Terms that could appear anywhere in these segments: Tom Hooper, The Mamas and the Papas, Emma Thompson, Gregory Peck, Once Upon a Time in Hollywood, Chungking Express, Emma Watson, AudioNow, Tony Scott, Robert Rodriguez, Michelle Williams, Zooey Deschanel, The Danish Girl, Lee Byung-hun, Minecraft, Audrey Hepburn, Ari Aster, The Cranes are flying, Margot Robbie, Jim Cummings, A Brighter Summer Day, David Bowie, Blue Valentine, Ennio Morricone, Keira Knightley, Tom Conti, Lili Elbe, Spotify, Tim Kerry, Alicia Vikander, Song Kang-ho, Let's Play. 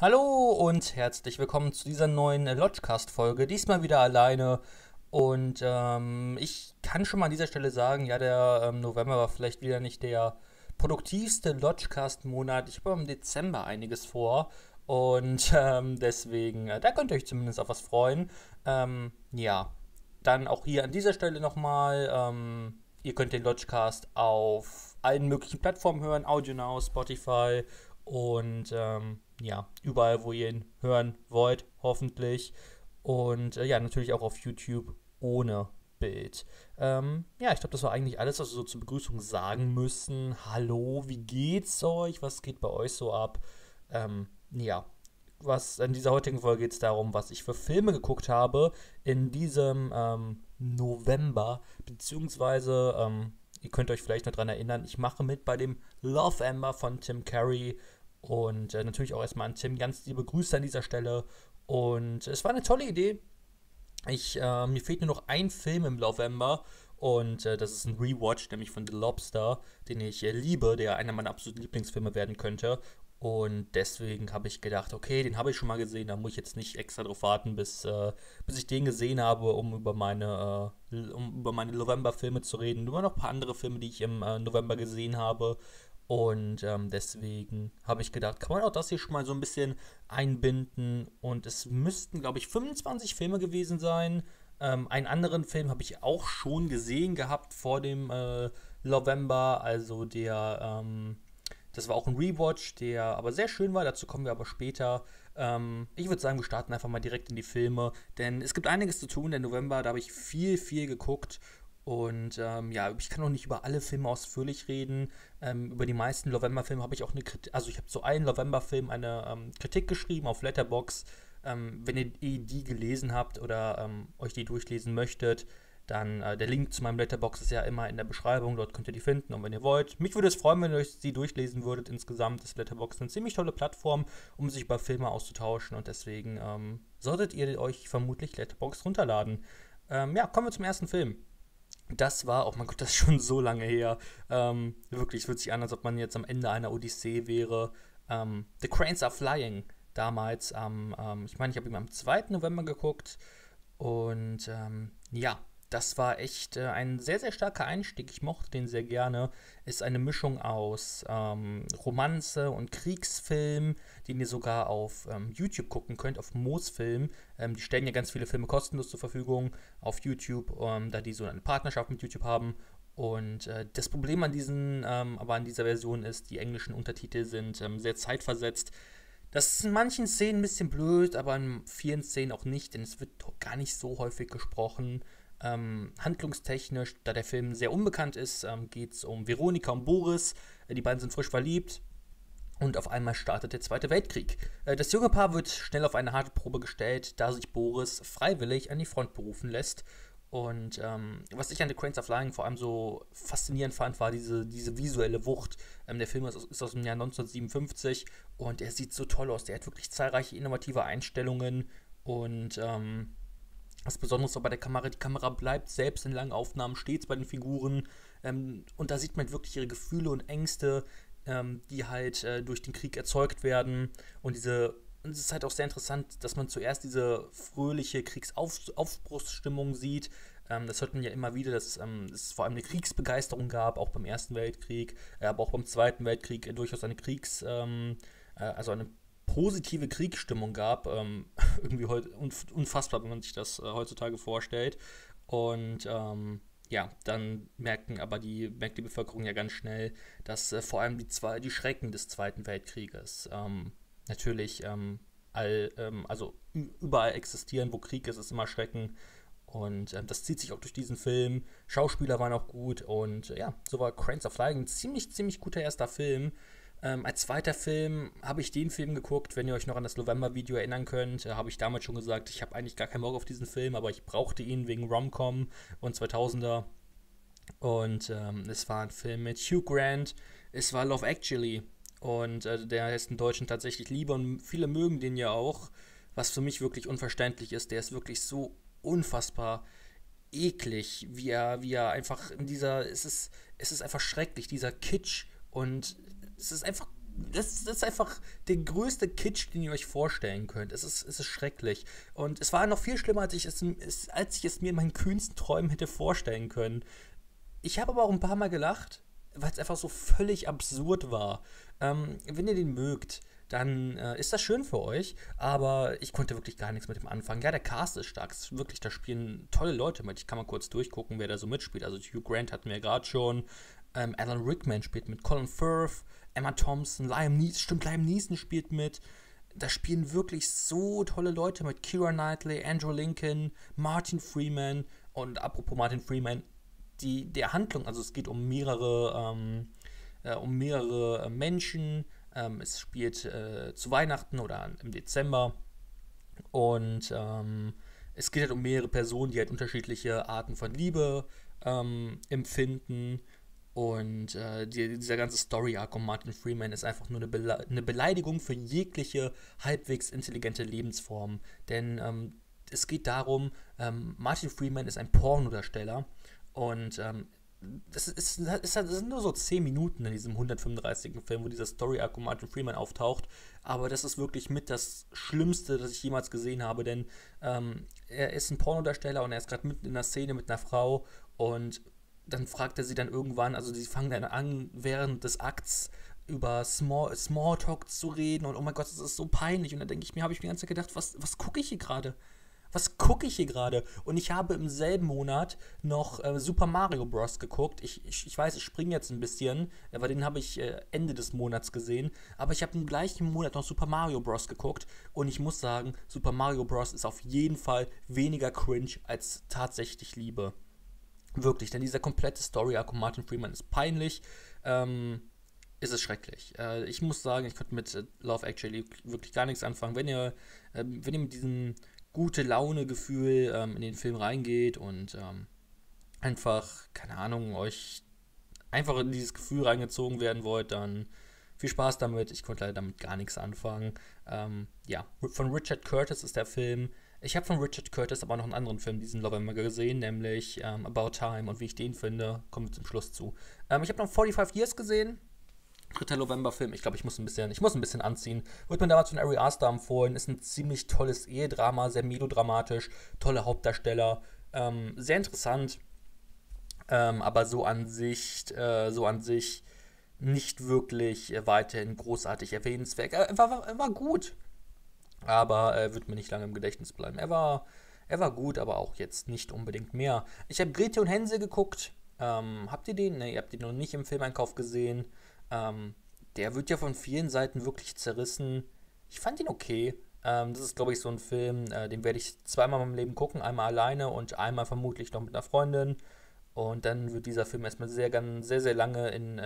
Hallo und herzlich willkommen zu dieser neuen Lodgecast-Folge, diesmal wieder alleine. Und ich kann schon mal an dieser Stelle sagen, ja, der November war vielleicht wieder nicht der produktivste Lodgecast-Monat. Ich habe im Dezember einiges vor und deswegen, da könnt ihr euch zumindest auf was freuen. Ja, dann auch hier an dieser Stelle nochmal, ihr könnt den Lodgecast auf allen möglichen Plattformen hören, AudioNow, Spotify und ja, überall, wo ihr ihn hören wollt, hoffentlich. Und ja, natürlich auch auf YouTube ohne Bild. Ja, ich glaube, das war eigentlich alles, was wir so zur Begrüßung sagen müssen. Hallo, wie geht's euch? Was geht bei euch so ab? Ja, was in dieser heutigen Folge geht es darum, was ich für Filme geguckt habe in diesem November. Beziehungsweise, ihr könnt euch vielleicht noch daran erinnern, ich mache mit bei dem LOVEmber von Tim Kerry. Und natürlich auch erstmal an Tim ganz liebe Grüße an dieser Stelle. Und es war eine tolle Idee. Mir fehlt nur noch ein Film im LOVEmber. Und das ist ein Rewatch, nämlich von The Lobster, den ich liebe, der einer meiner absoluten Lieblingsfilme werden könnte. Und deswegen habe ich gedacht, okay, den habe ich schon mal gesehen. Da muss ich jetzt nicht extra drauf warten, bis ich den gesehen habe, um über meine LOVEmber-Filme zu reden. Nur noch ein paar andere Filme, die ich im November gesehen habe. Und deswegen habe ich gedacht, kann man auch das hier schon mal so ein bisschen einbinden. Und es müssten, glaube ich, 25 Filme gewesen sein. Einen anderen Film habe ich auch schon gesehen gehabt vor dem LOVEmber. Also das war auch ein Rewatch, der aber sehr schön war. Dazu kommen wir aber später. Ich würde sagen, wir starten einfach mal direkt in die Filme. Denn es gibt einiges zu tun. Der November, da habe ich viel, viel geguckt. Und ja, ich kann noch nicht über alle Filme ausführlich reden. Über die meisten LOVEmber-Filme habe ich auch eine Kritik, also ich habe zu allen LOVEmber-Filmen eine Kritik geschrieben auf Letterboxd. Wenn ihr die gelesen habt oder euch die durchlesen möchtet, dann der Link zu meinem Letterboxd ist ja immer in der Beschreibung, dort könnt ihr die finden. Und wenn ihr wollt, mich würde es freuen, wenn ihr euch die durchlesen würdet. Insgesamt ist Letterboxd eine ziemlich tolle Plattform, um sich über Filme auszutauschen. Und deswegen solltet ihr euch vermutlich Letterboxd runterladen. Ja, kommen wir zum ersten Film. Das war, oh mein Gott, das ist schon so lange her. Wirklich, es fühlt sich an, als ob man jetzt am Ende einer Odyssee wäre. The Cranes are Flying, damals am, ich meine, ich habe ihn am 2. November geguckt. Und ja, das war echt ein sehr, sehr starker Einstieg. Ich mochte den sehr gerne. Ist eine Mischung aus Romanze und Kriegsfilm, den ihr sogar auf YouTube gucken könnt, auf Moosfilm. Die stellen ja ganz viele Filme kostenlos zur Verfügung auf YouTube, da die so eine Partnerschaft mit YouTube haben. Und das Problem an diesen, aber an dieser Version ist, die englischen Untertitel sind sehr zeitversetzt. Das ist in manchen Szenen ein bisschen blöd, aber in vielen Szenen auch nicht, denn es wird gar nicht so häufig gesprochen. Handlungstechnisch, da der Film sehr unbekannt ist, geht es um Veronika und Boris. Die beiden sind frisch verliebt und auf einmal startet der Zweite Weltkrieg. Das junge Paar wird schnell auf eine harte Probe gestellt, da sich Boris freiwillig an die Front berufen lässt. Und was ich an The Cranes are Flying vor allem so faszinierend fand, war diese visuelle Wucht. Der Film ist aus dem Jahr 1957 und er sieht so toll aus. Der hat wirklich zahlreiche innovative Einstellungen und was Besonderes war bei der Kamera, die Kamera bleibt selbst in langen Aufnahmen stets bei den Figuren und da sieht man wirklich ihre Gefühle und Ängste, die halt durch den Krieg erzeugt werden. Und es ist halt auch sehr interessant, dass man zuerst diese fröhliche Kriegsaufbruchsstimmung sieht. Das hört man ja immer wieder, dass es vor allem eine Kriegsbegeisterung gab, auch beim Ersten Weltkrieg, aber auch beim Zweiten Weltkrieg durchaus eine positive Kriegsstimmung gab, irgendwie unfassbar, wenn man sich das heutzutage vorstellt. Und ja, dann merkt die Bevölkerung ja ganz schnell, dass vor allem die Schrecken des Zweiten Weltkrieges natürlich überall existieren, wo Krieg ist, ist immer Schrecken. Und das zieht sich auch durch diesen Film. Schauspieler waren auch gut und ja, so war Cranes are Flying ein ziemlich, ziemlich guter erster Film. Als zweiter Film habe ich den Film geguckt, wenn ihr euch noch an das LOVEmber-Video erinnern könnt, habe ich damals schon gesagt, ich habe eigentlich gar keinen Bock auf diesen Film, aber ich brauchte ihn wegen Rom-Com und 2000er. Und es war ein Film mit Hugh Grant, es war Love Actually und der heißt im Deutschen tatsächlich Liebe und viele mögen den ja auch, was für mich wirklich unverständlich ist. Der ist wirklich so unfassbar eklig, wie er einfach es ist einfach schrecklich, dieser Kitsch. Und es ist einfach Das ist einfach der größte Kitsch, den ihr euch vorstellen könnt. Es ist schrecklich. Und es war noch viel schlimmer, als ich es mir in meinen kühnsten Träumen hätte vorstellen können. Ich habe aber auch ein paar Mal gelacht, weil es einfach so völlig absurd war. Wenn ihr den mögt, dann ist das schön für euch, aber ich konnte wirklich gar nichts mit dem anfangen. Ja, der Cast ist stark, wirklich, da spielen tolle Leute mit. Ich kann mal kurz durchgucken, wer da so mitspielt. Also Hugh Grant hatten wir gerade schon, Alan Rickman spielt mit, Colin Firth, Emma Thompson, Liam Neeson spielt mit. Da spielen wirklich so tolle Leute mit. Keira Knightley, Andrew Lincoln, Martin Freeman. Und apropos Martin Freeman, der Handlung, also es geht um mehrere Menschen. Es spielt zu Weihnachten oder im Dezember und es geht halt um mehrere Personen, die halt unterschiedliche Arten von Liebe empfinden, und dieser ganze Story-Arc um Martin Freeman ist einfach nur eine Beleidigung für jegliche halbwegs intelligente Lebensform, denn es geht darum, Martin Freeman ist ein Pornodarsteller und das sind nur so 10 Minuten in diesem 135. Film, wo dieser Story-Arc um Martin Freeman auftaucht, aber das ist wirklich mit das Schlimmste, das ich jemals gesehen habe, denn er ist ein Pornodarsteller und er ist gerade mitten in einer Szene mit einer Frau, und dann fragt er sie dann irgendwann, also sie fangen dann an, während des Akts über Smalltalk zu reden, und oh mein Gott, das ist so peinlich, und dann denke ich mir, habe ich mir die ganze Zeit gedacht, was gucke ich hier gerade? Was gucke ich hier gerade? Und ich habe im selben Monat noch Super Mario Bros. Geguckt. Ich weiß, ich springe jetzt ein bisschen, weil den habe ich Ende des Monats gesehen. Aber ich habe im gleichen Monat noch Super Mario Bros. Geguckt. Und ich muss sagen, Super Mario Bros. Ist auf jeden Fall weniger cringe als tatsächlich Liebe. Wirklich, denn dieser komplette Story-Arc um Martin Freeman ist peinlich. Ist es schrecklich. Ich muss sagen, ich konnte mit Love Actually wirklich gar nichts anfangen. Wenn ihr mit diesem gute Laune-Gefühl in den Film reingeht und einfach, keine Ahnung, euch einfach in dieses Gefühl reingezogen werden wollt, dann viel Spaß damit. Ich konnte leider damit gar nichts anfangen. Ja, von Richard Curtis ist der Film. Ich habe von Richard Curtis aber noch einen anderen Film, diesen LOVEmber, gesehen, nämlich About Time, und wie ich den finde, kommen wir zum Schluss zu. Ich habe noch 45 Years gesehen. Dritter LOVEmber-Film, ich glaube, ich muss ein bisschen anziehen. Wird mir damals von Ari Aster empfohlen, ist ein ziemlich tolles Ehedrama, sehr melodramatisch, tolle Hauptdarsteller, sehr interessant, aber so an sich nicht wirklich weiterhin großartig erwähnenswert. Er war gut, aber wird mir nicht lange im Gedächtnis bleiben. Er war gut, aber auch jetzt nicht unbedingt mehr. Ich habe Grete und Hänsel geguckt. Habt ihr den? Ne, ihr habt den noch nicht im Filmeinkauf gesehen. Der wird ja von vielen Seiten wirklich zerrissen. Ich fand ihn okay. Das ist, glaube ich, so ein Film, den werde ich zweimal in meinem Leben gucken. Einmal alleine und einmal vermutlich noch mit einer Freundin. Und dann wird dieser Film erstmal sehr lange in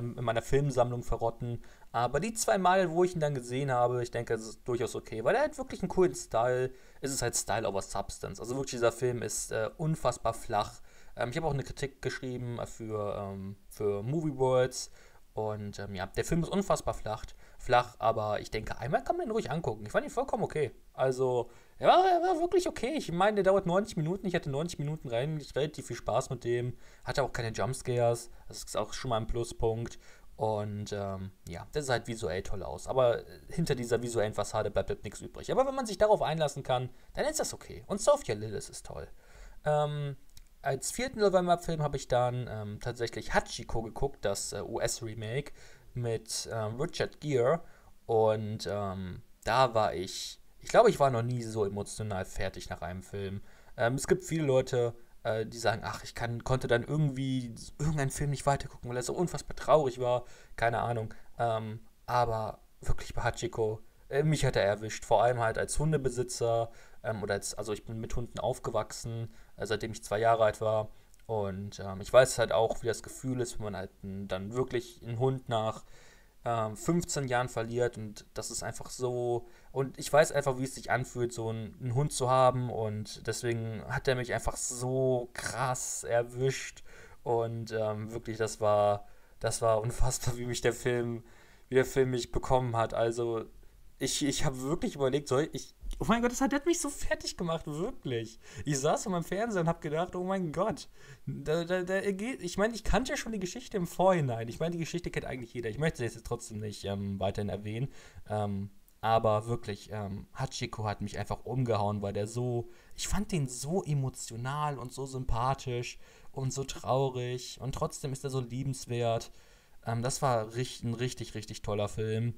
meiner Filmsammlung verrotten. Aber die zwei Mal, wo ich ihn dann gesehen habe, ich denke, es ist durchaus okay, weil er hat wirklich einen coolen Style. Es ist halt Style over Substance. Also wirklich, dieser Film ist unfassbar flach. Ich habe auch eine Kritik geschrieben für Movie Worlds, und ja, der Film ist unfassbar flach, aber ich denke, einmal kann man den ruhig angucken. Ich fand ihn vollkommen okay. Also, er war wirklich okay. Ich meine, der dauert 90 Minuten. Ich hatte 90 Minuten relativ viel Spaß mit dem. Hatte auch keine Jumpscares. Das ist auch schon mal ein Pluspunkt. Und ja, das sah halt visuell toll aus. Aber hinter dieser visuellen Fassade bleibt halt nichts übrig. Aber wenn man sich darauf einlassen kann, dann ist das okay. Und Sophia Lillis ist toll. Als vierten LOVEmber-Film habe ich dann tatsächlich Hachiko geguckt, das US-Remake mit Richard Gere. Und da war ich glaube, ich war noch nie so emotional fertig nach einem Film. Es gibt viele Leute, die sagen, ach, ich konnte dann irgendwie irgendeinen Film nicht weitergucken, weil er so unfassbar traurig war. Keine Ahnung. Aber wirklich bei Hachiko, mich hat er erwischt. Vor allem halt als Hundebesitzer. Also ich bin mit Hunden aufgewachsen, seitdem ich 2 Jahre alt war, und ich weiß halt auch, wie das Gefühl ist, wenn man halt dann wirklich einen Hund nach 15 Jahren verliert, und das ist einfach so, und ich weiß einfach, wie es sich anfühlt, so einen Hund zu haben, und deswegen hat er mich einfach so krass erwischt, und wirklich, das war unfassbar, wie der Film mich bekommen hat. Also ich habe wirklich überlegt, oh mein Gott, das hat mich so fertig gemacht, wirklich. Ich saß vor meinem Fernseher und habe gedacht, oh mein Gott. Ich meine, ich kannte ja schon die Geschichte im Vorhinein. Ich meine, die Geschichte kennt eigentlich jeder. Ich möchte sie jetzt trotzdem nicht weiterhin erwähnen. Aber wirklich, Hachiko hat mich einfach umgehauen, weil der so, ich fand den so emotional und so sympathisch und so traurig. Und trotzdem ist er so liebenswert. Das war ein richtig, richtig toller Film.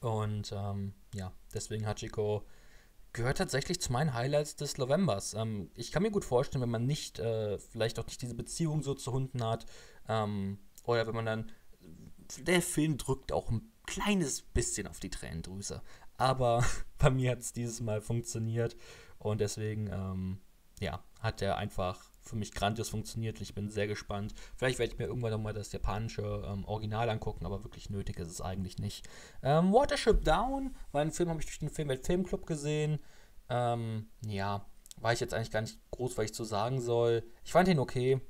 Und ja, deswegen Hachiko gehört tatsächlich zu meinen Highlights des LOVEmbers. Ich kann mir gut vorstellen, wenn man nicht, vielleicht auch nicht diese Beziehung so zu Hunden hat, oder wenn man dann, der Film drückt auch ein kleines bisschen auf die Tränendrüse. Aber bei mir hat es dieses Mal funktioniert. Und deswegen, ja, hat er einfach für mich grandios funktioniert. Ich bin sehr gespannt. Vielleicht werde ich mir irgendwann nochmal das japanische Original angucken, aber wirklich nötig ist es eigentlich nicht. Watership Down war ein Film, habe ich durch den Filmclub gesehen. Ja, war ich jetzt eigentlich gar nicht groß, was ich zu sagen soll. Ich fand ihn okay.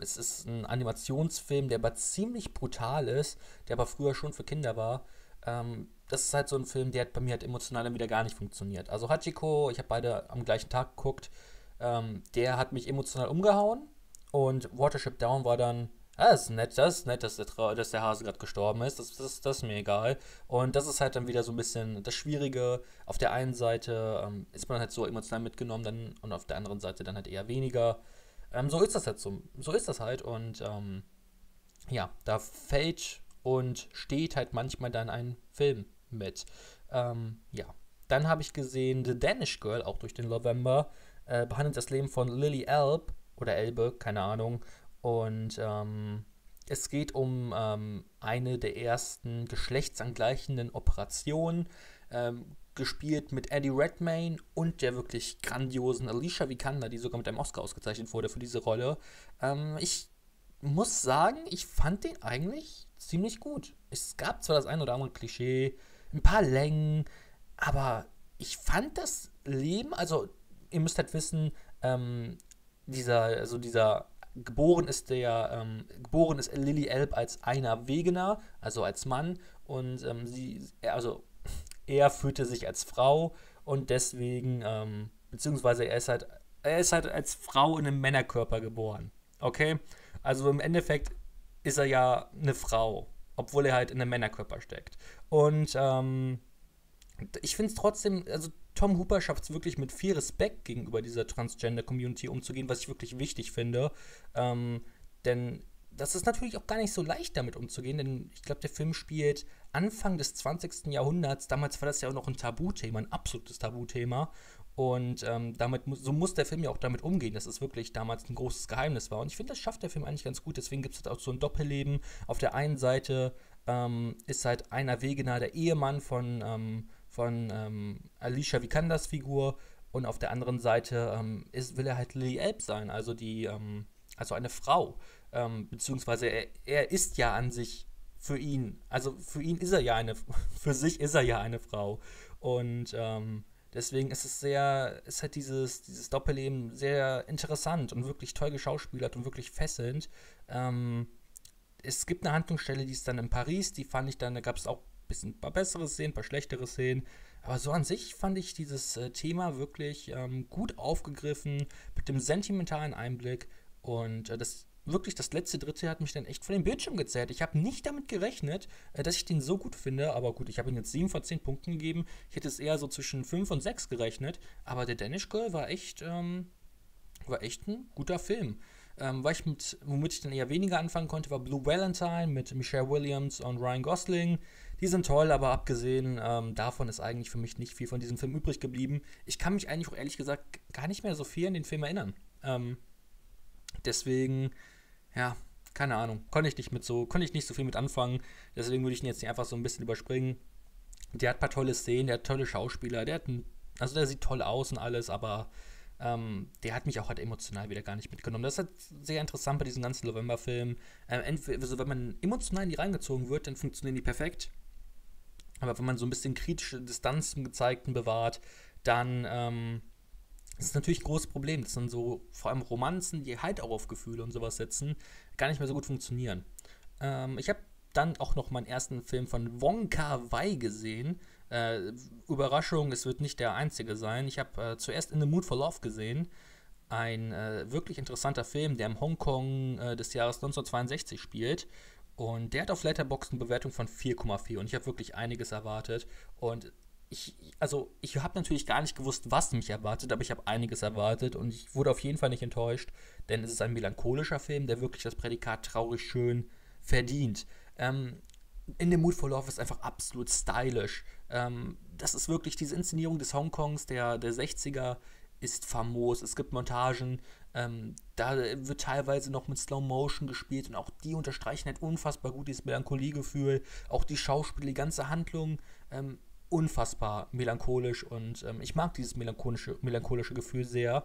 Es ist ein Animationsfilm, der aber ziemlich brutal ist, der aber früher schon für Kinder war. Das ist halt so ein Film, der hat bei mir halt emotional dann wieder gar nicht funktioniert. Also Hachiko, ich habe beide am gleichen Tag geguckt, der hat mich emotional umgehauen, und Watership Down war dann, das ist nett, dass der Hase gerade gestorben ist, das ist mir egal. Und das ist halt dann wieder so ein bisschen das Schwierige. Auf der einen Seite ist man halt so emotional mitgenommen dann, und auf der anderen Seite dann halt eher weniger. So ist das halt so ist das halt, und ja, da fällt und steht halt manchmal dann ein Film mit. Ja, dann habe ich gesehen The Danish Girl, auch durch den LOVEmber, behandelt das Leben von Lili Elbe oder Elbe, keine Ahnung, und es geht um eine der ersten geschlechtsangleichenden Operationen, gespielt mit Eddie Redmayne und der wirklich grandiosen Alicia Vikander, die sogar mit einem Oscar ausgezeichnet wurde für diese Rolle. Ich muss sagen, ich fand den eigentlich ziemlich gut. Es gab zwar das ein oder andere Klischee, ein paar Längen, aber ich fand das Leben, also ihr müsst halt wissen, geboren ist Lili Elbe als einer Wegener, also als Mann, und er fühlte sich als Frau, und deswegen, beziehungsweise er ist halt als Frau in einem Männerkörper geboren, okay? Also im Endeffekt ist er ja eine Frau, obwohl er halt in einem Männerkörper steckt. Und ich finde es trotzdem, also Tom Hooper schafft es wirklich mit viel Respekt gegenüber dieser Transgender-Community umzugehen, was ich wirklich wichtig finde, denn das ist natürlich auch gar nicht so leicht, damit umzugehen, denn ich glaube, der Film spielt Anfang des 20. Jahrhunderts. Damals war das ja auch noch ein Tabuthema, ein absolutes Tabuthema. Und so muss der Film ja auch damit umgehen, dass es wirklich damals ein großes Geheimnis war. Und ich finde, das schafft der Film eigentlich ganz gut. Deswegen gibt es halt auch so ein Doppelleben. Auf der einen Seite ist halt einer Wegener der Ehemann von Alicia Vikanders Figur. Und auf der anderen Seite will er halt Lili Elbe sein, also eine Frau. Beziehungsweise er ist ja an sich für ihn, also für sich ist er ja eine Frau. Und deswegen ist halt dieses Doppelleben sehr interessant und wirklich toll geschauspielert und wirklich fesselnd. Es gibt eine Handlungsstelle, die ist dann in Paris, die fand ich dann, da gab es auch ein paar bessere Szenen, ein paar schlechtere Szenen. Aber so an sich fand ich dieses Thema wirklich gut aufgegriffen, mit dem sentimentalen Einblick, und wirklich, das letzte Drittel hat mich dann echt von dem Bildschirm gezerrt. Ich habe nicht damit gerechnet, dass ich den so gut finde, aber gut, ich habe ihm jetzt 7 von 10 Punkten gegeben. Ich hätte es eher so zwischen 5 und 6 gerechnet, aber der Danish Girl war echt ein guter Film. Womit ich dann eher weniger anfangen konnte, war Blue Valentine mit Michelle Williams und Ryan Gosling. Die sind toll, aber abgesehen davon ist eigentlich für mich nicht viel von diesem Film übrig geblieben. Ich kann mich eigentlich auch ehrlich gesagt gar nicht mehr so viel an den Film erinnern. Deswegen, ja, keine Ahnung, konnte ich nicht so viel mit anfangen, deswegen würde ich ihn jetzt nicht einfach so ein bisschen überspringen. Der hat ein paar tolle Szenen, der hat tolle Schauspieler, also der sieht toll aus und alles, aber der hat mich auch halt emotional wieder gar nicht mitgenommen. Das ist halt sehr interessant bei diesen ganzen LOVEmber-Filmen. Also wenn man emotional in die reingezogen wird, dann funktionieren die perfekt, aber wenn man so ein bisschen kritische Distanz zum Gezeigten bewahrt, dann, das ist natürlich ein großes Problem, dass dann so vor allem Romanzen, die halt auch auf Gefühle und sowas setzen, gar nicht mehr so gut funktionieren. Ich habe dann auch noch meinen ersten Film von Wong Kar-Wai gesehen, Überraschung, es wird nicht der einzige sein. Ich habe zuerst In the Mood for Love gesehen. Ein wirklich interessanter Film, der im Hongkong des Jahres 1962 spielt. Und der hat auf Letterboxd eine Bewertung von 4,4. Und ich habe wirklich einiges erwartet. Und ich habe natürlich gar nicht gewusst, was mich erwartet, aber ich habe einiges erwartet und ich wurde auf jeden Fall nicht enttäuscht, denn es ist ein melancholischer Film, der wirklich das Prädikat traurig schön verdient. In the Mood for Love ist einfach absolut stylisch. Das ist wirklich diese Inszenierung des Hongkongs, der 60er, ist famos. Es gibt Montagen, da wird teilweise noch mit Slow Motion gespielt und auch die unterstreichen halt unfassbar gut dieses Melancholiegefühl. Auch die Schauspieler, die ganze Handlung, unfassbar melancholisch und ich mag dieses melancholische Gefühl sehr.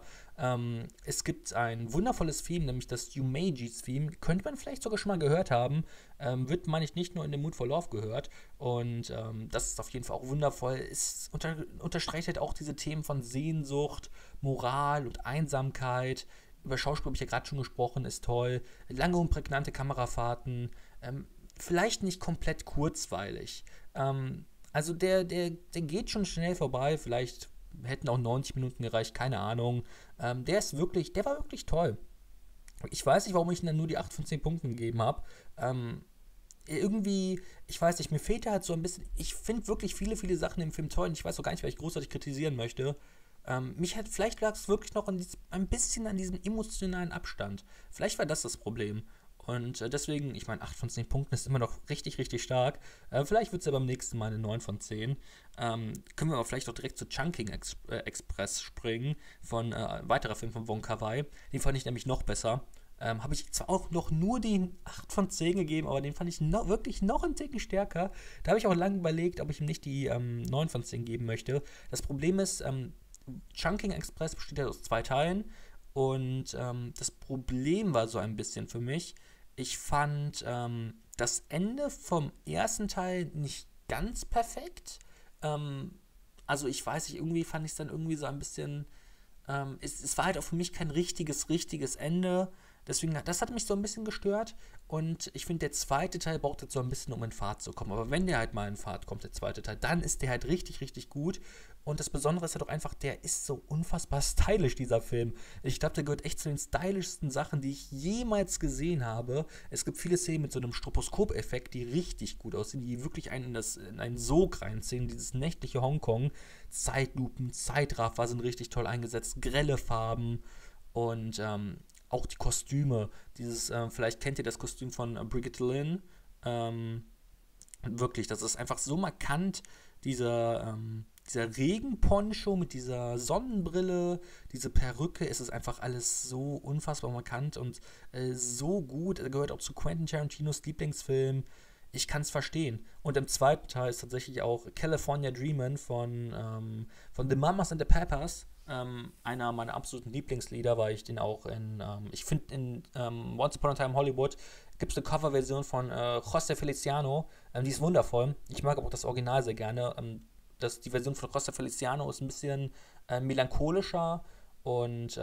Es gibt ein wundervolles Theme, nämlich das Yumeiji-Theme. Könnte man vielleicht sogar schon mal gehört haben. Wird, meine ich, nicht nur in The Mood for Love gehört. Und das ist auf jeden Fall auch wundervoll. Es unterstreicht halt auch diese Themen von Sehnsucht, Moral und Einsamkeit. Über Schauspiel habe ich ja gerade schon gesprochen, ist toll. Lange und prägnante Kamerafahrten. Vielleicht nicht komplett kurzweilig. Also der geht schon schnell vorbei, vielleicht hätten auch 90 Minuten gereicht, keine Ahnung. Der war wirklich toll. Ich weiß nicht, warum ich ihm dann nur die 8 von 10 Punkten gegeben habe. Irgendwie, ich weiß nicht, mir fehlt da halt so ein bisschen, ich finde wirklich viele, viele Sachen im Film toll und ich weiß auch gar nicht, weil ich großartig kritisieren möchte. Vielleicht lag es wirklich noch ein bisschen an diesem emotionalen Abstand. Vielleicht war das Problem. Und deswegen, ich meine, 8 von 10 Punkten ist immer noch richtig, richtig stark. Vielleicht wird es ja beim nächsten Mal eine 9 von 10. Können wir aber vielleicht auch direkt zu Chungking Express springen, von weiterer Film von Wong Kar-Wai. Den fand ich nämlich noch besser. Habe ich zwar auch noch nur den 8 von 10 gegeben, aber den fand ich wirklich noch einen Ticken stärker. Da habe ich auch lange überlegt, ob ich ihm nicht die 9 von 10 geben möchte. Das Problem ist, Chungking Express besteht ja aus 2 Teilen. Und das Problem war so ein bisschen für mich, ich fand das Ende vom ersten Teil nicht ganz perfekt. Also ich weiß nicht, irgendwie fand ich es dann irgendwie so ein bisschen, es war halt auch für mich kein richtiges Ende. Deswegen, das hat mich so ein bisschen gestört. Und ich finde, der zweite Teil braucht jetzt so ein bisschen, um in Fahrt zu kommen. Aber wenn der halt mal in Fahrt kommt, der zweite Teil, dann ist der halt richtig, richtig gut. Und das Besondere ist halt auch einfach, der ist so unfassbar stylisch, dieser Film. Ich glaube, der gehört echt zu den stylischsten Sachen, die ich jemals gesehen habe. Es gibt viele Szenen mit so einem Stroboskop-Effekt, die richtig gut aussehen, die wirklich einen in einen Sog reinziehen. Dieses nächtliche Hongkong, Zeitlupen, Zeitraffer sind richtig toll eingesetzt, grelle Farben und auch die Kostüme. Vielleicht kennt ihr das Kostüm von Brigitte Lin. Wirklich, das ist einfach so markant, dieser Regenponcho mit dieser Sonnenbrille, diese Perücke, es ist einfach alles so unfassbar markant und so gut. Er gehört auch zu Quentin Tarantinos Lieblingsfilm. Ich kann es verstehen. Und im zweiten Teil ist tatsächlich auch California Dreamin' von The Mamas and the Papas einer meiner absoluten Lieblingslieder, weil ich den auch in Once Upon a Time Hollywood gibt es eine Coverversion von José Feliciano. Die ist wundervoll. Ich mag aber auch das Original sehr gerne. Die Version von José Feliciano ist ein bisschen melancholischer und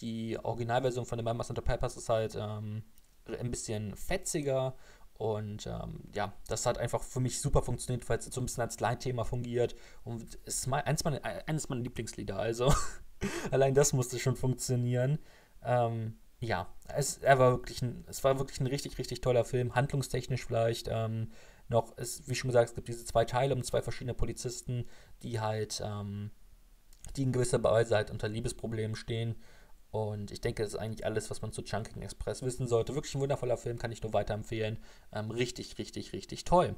die Originalversion von The Mamas and the Papas ist halt ein bisschen fetziger und ja, das hat einfach für mich super funktioniert, weil es jetzt so ein bisschen als Leitthema fungiert und es ist eines meiner Lieblingslieder, also allein das musste schon funktionieren. Ja, es war wirklich ein richtig, richtig toller Film, handlungstechnisch vielleicht, wie schon gesagt, es gibt diese 2 Teile um 2 verschiedene Polizisten, die halt, die in gewisser Weise halt unter Liebesproblemen stehen. Und ich denke, das ist eigentlich alles, was man zu Chungking Express wissen sollte. Wirklich ein wundervoller Film, kann ich nur weiterempfehlen. Richtig, richtig, richtig toll.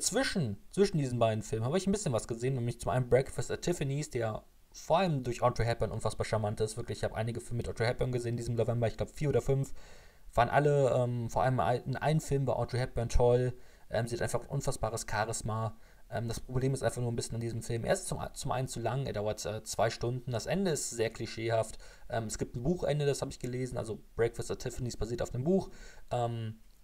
Zwischen diesen beiden Filmen habe ich ein bisschen was gesehen, nämlich zum einen Breakfast at Tiffany's, der vor allem durch Audrey Hepburn unfassbar charmant ist. Wirklich, ich habe einige Filme mit Audrey Hepburn gesehen in diesem LOVEmber, ich glaube 4 oder 5. Waren alle, vor allem in einem Film war Audrey Hepburn toll. Sie hat einfach unfassbares Charisma. Das Problem ist einfach nur ein bisschen an diesem Film. Er ist zum einen zu lang, er dauert 2 Stunden. Das Ende ist sehr klischeehaft. Es gibt ein Buchende, das habe ich gelesen. Also Breakfast at Tiffany's basiert auf einem Buch.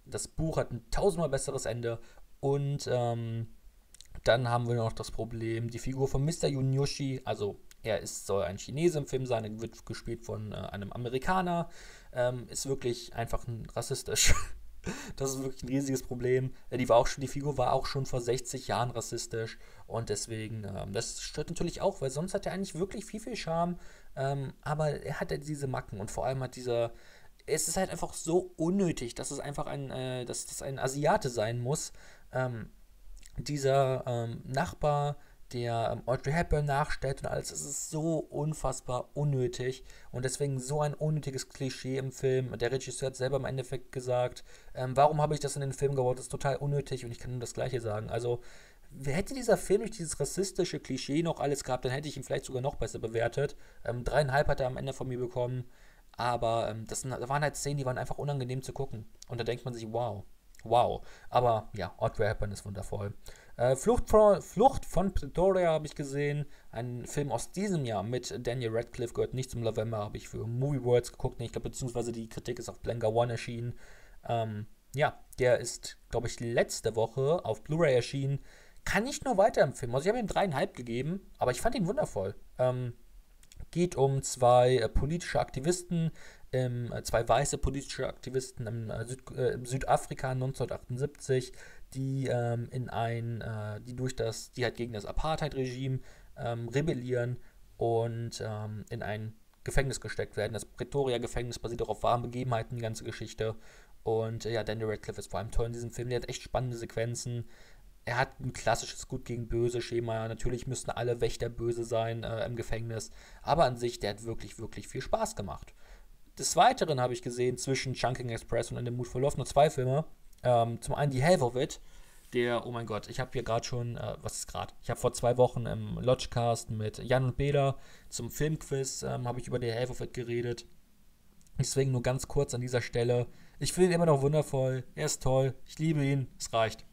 Das Buch hat ein 1000-mal besseres Ende. Und dann haben wir noch das Problem, die Figur von Mr. Yunyoshi, also er soll ein Chinese im Film sein, er wird gespielt von einem Amerikaner. Ist wirklich einfach rassistisch. Das ist wirklich ein riesiges Problem. Die Figur war auch schon vor 60 Jahren rassistisch. Und deswegen, das stört natürlich auch, weil sonst hat er eigentlich wirklich viel, viel Charme. Aber er hat ja diese Macken. Und vor allem hat dieser... Es ist halt einfach so unnötig, dass es einfach dass das ein Asiate sein muss. Dieser Nachbar... der Audrey Hepburn nachstellt und alles. Es ist so unfassbar unnötig und deswegen so ein unnötiges Klischee im Film. Der Regisseur hat selber im Endeffekt gesagt, warum habe ich das in den Film gebaut? Das ist total unnötig und ich kann nur das Gleiche sagen. Also, hätte dieser Film nicht dieses rassistische Klischee noch alles gehabt, dann hätte ich ihn vielleicht sogar noch besser bewertet. 3,5 hat er am Ende von mir bekommen, aber das waren halt Szenen, die waren einfach unangenehm zu gucken. Und da denkt man sich, wow. Aber ja, Audrey Hepburn ist wundervoll. Flucht von Pretoria habe ich gesehen. Ein Film aus diesem Jahr mit Daniel Radcliffe, gehört nicht zum LOVEmber, habe ich für Movie Worlds geguckt. Ich glaube, beziehungsweise die Kritik ist auf Blanca One erschienen. Ja, der ist, glaube ich, letzte Woche auf Blu-ray erschienen. Kann ich nur weiterempfehlen. Also ich habe ihm 3,5 gegeben, aber ich fand ihn wundervoll. Geht um zwei weiße politische Aktivisten im Südafrika 1978, die halt gegen das Apartheid-Regime rebellieren und in ein Gefängnis gesteckt werden. Das Pretoria-Gefängnis basiert auch auf wahren Begebenheiten, die ganze Geschichte. Und ja, Daniel Radcliffe ist vor allem toll in diesem Film. Der hat echt spannende Sequenzen. Er hat ein klassisches Gut-gegen-Böse-Schema. Natürlich müssen alle Wächter böse sein im Gefängnis. Aber an sich, der hat wirklich, wirklich viel Spaß gemacht. Des Weiteren habe ich gesehen, zwischen Chungking Express und In the Mood for Love, nur 2 Filme. Zum einen The Half of It, oh mein Gott, ich habe hier gerade schon, ich habe vor 2 Wochen im Lodgecast mit Jan und Bela zum Filmquiz, habe ich über The Half of It geredet. Deswegen nur ganz kurz an dieser Stelle. Ich finde ihn immer noch wundervoll, er ist toll, ich liebe ihn, es reicht.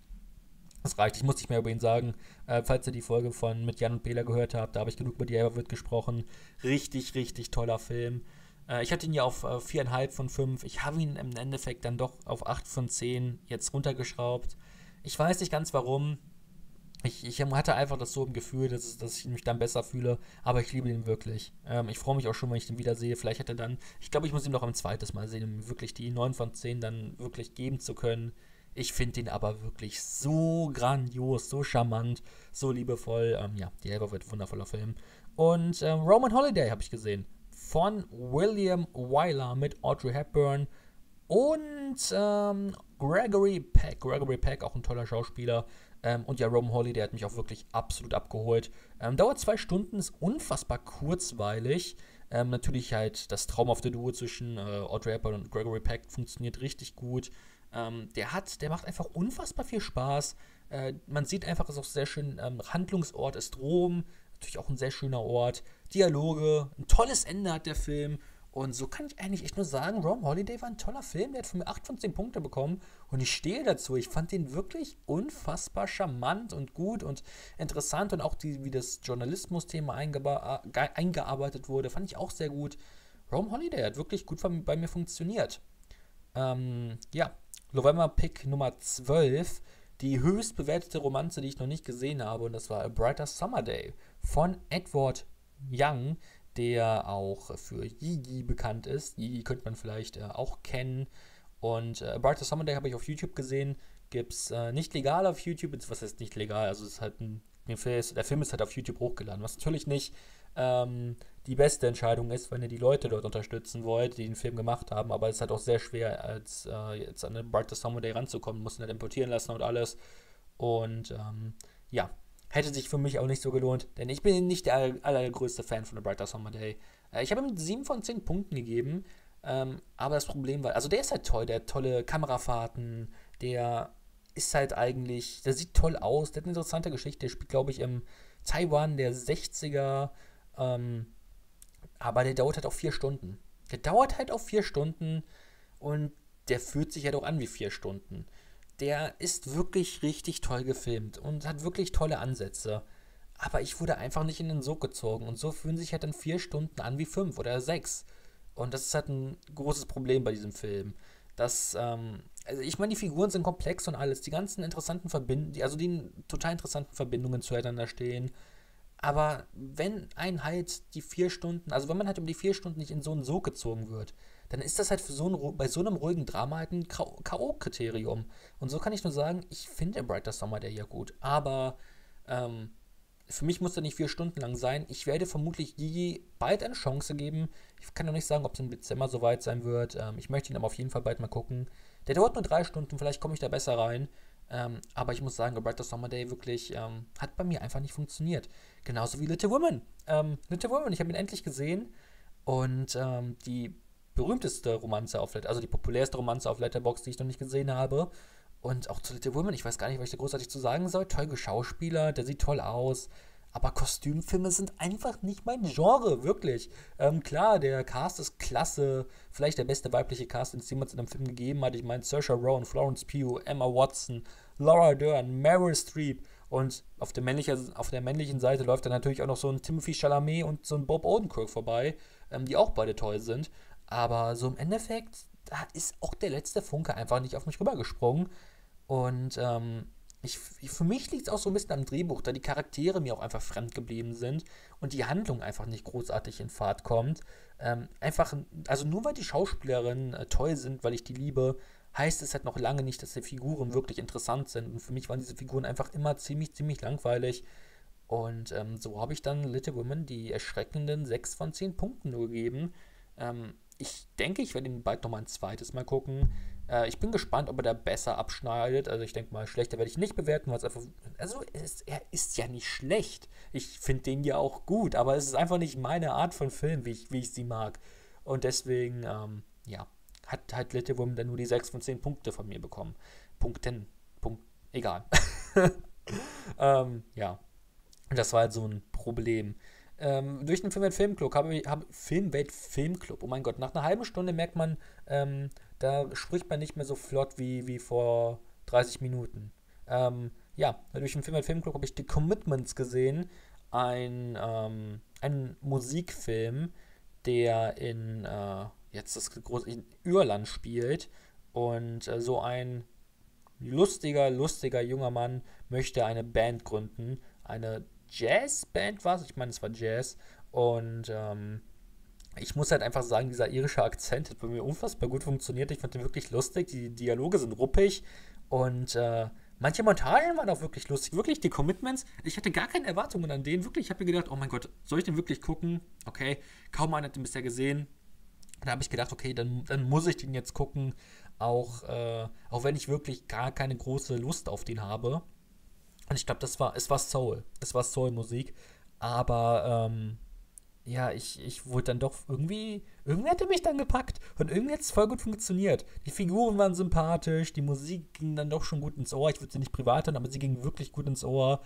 Das reicht, ich muss nicht mehr über ihn sagen. Falls ihr die Folge mit Jan und Bela gehört habt, da habe ich genug über The Half of It gesprochen. Richtig, richtig toller Film. Ich hatte ihn ja auf 4,5 von 5. Ich habe ihn im Endeffekt dann doch auf 8 von 10 jetzt runtergeschraubt. Ich weiß nicht ganz warum. Ich hatte einfach das so im Gefühl, dass ich mich dann besser fühle. Aber ich liebe ihn wirklich. Ich freue mich auch schon, wenn ich ihn wiedersehe. Vielleicht hat er dann... Ich glaube, ich muss ihn noch ein zweites Mal sehen, um wirklich die 9 von 10 dann wirklich geben zu können. Ich finde ihn aber wirklich so grandios, so charmant, so liebevoll. Ja, die Elbe wird ein wundervoller Film. Und Roman Holiday habe ich gesehen. Von William Wyler mit Audrey Hepburn und Gregory Peck. Gregory Peck, auch ein toller Schauspieler. Und ja, Roman Holiday hat mich auch wirklich absolut abgeholt. Dauert 2 Stunden, ist unfassbar kurzweilig. Natürlich halt das traumhafte Duo zwischen Audrey Hepburn und Gregory Peck funktioniert richtig gut. Der macht einfach unfassbar viel Spaß. Man sieht einfach, es ist auch sehr schön. Handlungsort ist Rom. Natürlich auch ein sehr schöner Ort, Dialoge, ein tolles Ende hat der Film und so kann ich eigentlich echt nur sagen, Roman Holiday war ein toller Film, der hat von mir 8 von 10 Punkte bekommen und ich stehe dazu, ich fand den wirklich unfassbar charmant und gut und interessant und auch wie das Journalismus-Thema eingearbeitet wurde, fand ich auch sehr gut. Roman Holiday hat wirklich gut bei mir funktioniert. Ja, LOVEmber-Pick Nummer 12, die höchst bewertete Romanze, die ich noch nicht gesehen habe, und das war A Brighter Summer Day von Edward Young, der auch für Yi Yi bekannt ist. Yi Yi könnte man vielleicht auch kennen. Und A Brighter Summer Day habe ich auf YouTube gesehen. Gibt's nicht legal auf YouTube. Was heißt nicht legal? Also es ist halt der Film ist halt auf YouTube hochgeladen, was natürlich nicht die beste Entscheidung ist, wenn ihr die Leute dort unterstützen wollt, die den Film gemacht haben, aber es ist halt auch sehr schwer, als jetzt an den Brighter Summer Day ranzukommen, mussten halt importieren lassen und alles. Und ja, hätte sich für mich auch nicht so gelohnt, denn ich bin nicht der allergrößte Fan von The Brighter Summer Day. Ich habe ihm 7 von 10 Punkten gegeben, aber das Problem war, also der ist halt toll, der hat tolle Kamerafahrten, der ist halt eigentlich, der sieht toll aus, der hat eine interessante Geschichte, der spielt, glaube ich, im Taiwan der 60er, aber der dauert halt auch 4 Stunden. Der dauert halt auch 4 Stunden und der fühlt sich halt auch an wie 4 Stunden. Der ist wirklich richtig toll gefilmt und hat wirklich tolle Ansätze. Aber ich wurde einfach nicht in den Sog gezogen. Und so fühlen sich halt dann 4 Stunden an wie 5 oder 6. Und das ist halt ein großes Problem bei diesem Film. Also ich meine, die Figuren sind komplex und alles. Die ganzen interessanten Verbindungen, also die total interessanten Verbindungen zueinander stehen. Aber wenn ein halt die 4 Stunden, also wenn man halt über die 4 Stunden nicht in so einen Sog gezogen wird, dann ist das halt für bei so einem ruhigen Drama halt ein K.O.-Kriterium. Und so kann ich nur sagen, ich finde A Brighter Summer Day ja gut, aber für mich muss er nicht 4 Stunden lang sein. Ich werde vermutlich Yi Yi bald eine Chance geben. Ich kann noch nicht sagen, ob es im Dezember soweit sein wird. Ich möchte ihn aber auf jeden Fall bald mal gucken. Der dauert nur 3 Stunden, vielleicht komme ich da besser rein. Aber ich muss sagen, A Brighter Summer Day wirklich hat bei mir einfach nicht funktioniert. Genauso wie Little Women. Little Women, ich habe ihn endlich gesehen. Und die berühmteste Romanze auf Letterboxd, also die populärste Romanze auf Letterboxd, die ich noch nicht gesehen habe. Und auch zu Little Women, ich weiß gar nicht, was ich da großartig zu sagen soll. Tolle Schauspieler, der sieht toll aus. Aber Kostümfilme sind einfach nicht mein Genre, wirklich. Klar, der Cast ist klasse. Vielleicht der beste weibliche Cast, den es jemals in einem Film gegeben hat. Ich meine, Saoirse Ronan, Florence Pugh, Emma Watson, Laura Dern, Meryl Streep. Und auf der männlichen Seite läuft dann natürlich auch noch so ein Timothée Chalamet und so ein Bob Odenkirk vorbei, die auch beide toll sind. Aber so im Endeffekt, da ist auch der letzte Funke einfach nicht auf mich rübergesprungen. Und für mich liegt es auch so ein bisschen am Drehbuch, da die Charaktere mir auch einfach fremd geblieben sind und die Handlung einfach nicht großartig in Fahrt kommt. Also nur weil die Schauspielerinnen toll sind, weil ich die liebe, heißt es halt noch lange nicht, dass die Figuren wirklich interessant sind. Und für mich waren diese Figuren einfach immer ziemlich, ziemlich langweilig. Und so habe ich dann Little Women die erschreckenden 6 von 10 Punkten nur gegeben. Ich denke, ich werde ihn bald nochmal ein zweites Mal gucken. Ich bin gespannt, ob er da besser abschneidet. Also ich denke mal, schlechter werde ich nicht bewerten, weil es einfach... Also er ist ja nicht schlecht. Ich finde den ja auch gut, aber es ist einfach nicht meine Art von Film, wie ich sie mag. Und deswegen, hat halt Little Women dann nur die 6 von 10 Punkte von mir bekommen. Egal. Das war halt so ein Problem. Durch den Filmwelt-Filmclub. Oh mein Gott, nach einer halben Stunde merkt man, da spricht man nicht mehr so flott wie vor 30 Minuten. Durch den Filmwelt-Filmclub habe ich The Commitments gesehen. Ein Musikfilm, der in Irland spielt. Und so ein lustiger junger Mann möchte eine Band gründen. Eine Jazzband war es. Ich meine, es war Jazz. Und ich muss halt einfach sagen, dieser irische Akzent hat bei mir unfassbar gut funktioniert. Ich fand den wirklich lustig. Die Dialoge sind ruppig. Und manche Montagen waren auch wirklich lustig. Wirklich, die Commitments. Ich hatte gar keine Erwartungen an den. Wirklich, ich habe mir gedacht, oh mein Gott, soll ich den wirklich gucken? Okay, kaum einer hat den bisher gesehen. Da habe ich gedacht, okay, dann muss ich den jetzt gucken. Auch wenn ich wirklich gar keine große Lust auf den habe. Und ich glaube, es war Soul. Es war Soul-Musik. Aber, ich wurde dann doch irgendwie hat er mich dann gepackt. Und irgendwie hat es voll gut funktioniert. Die Figuren waren sympathisch, die Musik ging dann doch schon gut ins Ohr. Ich würde sie nicht privat hören, aber sie ging wirklich gut ins Ohr.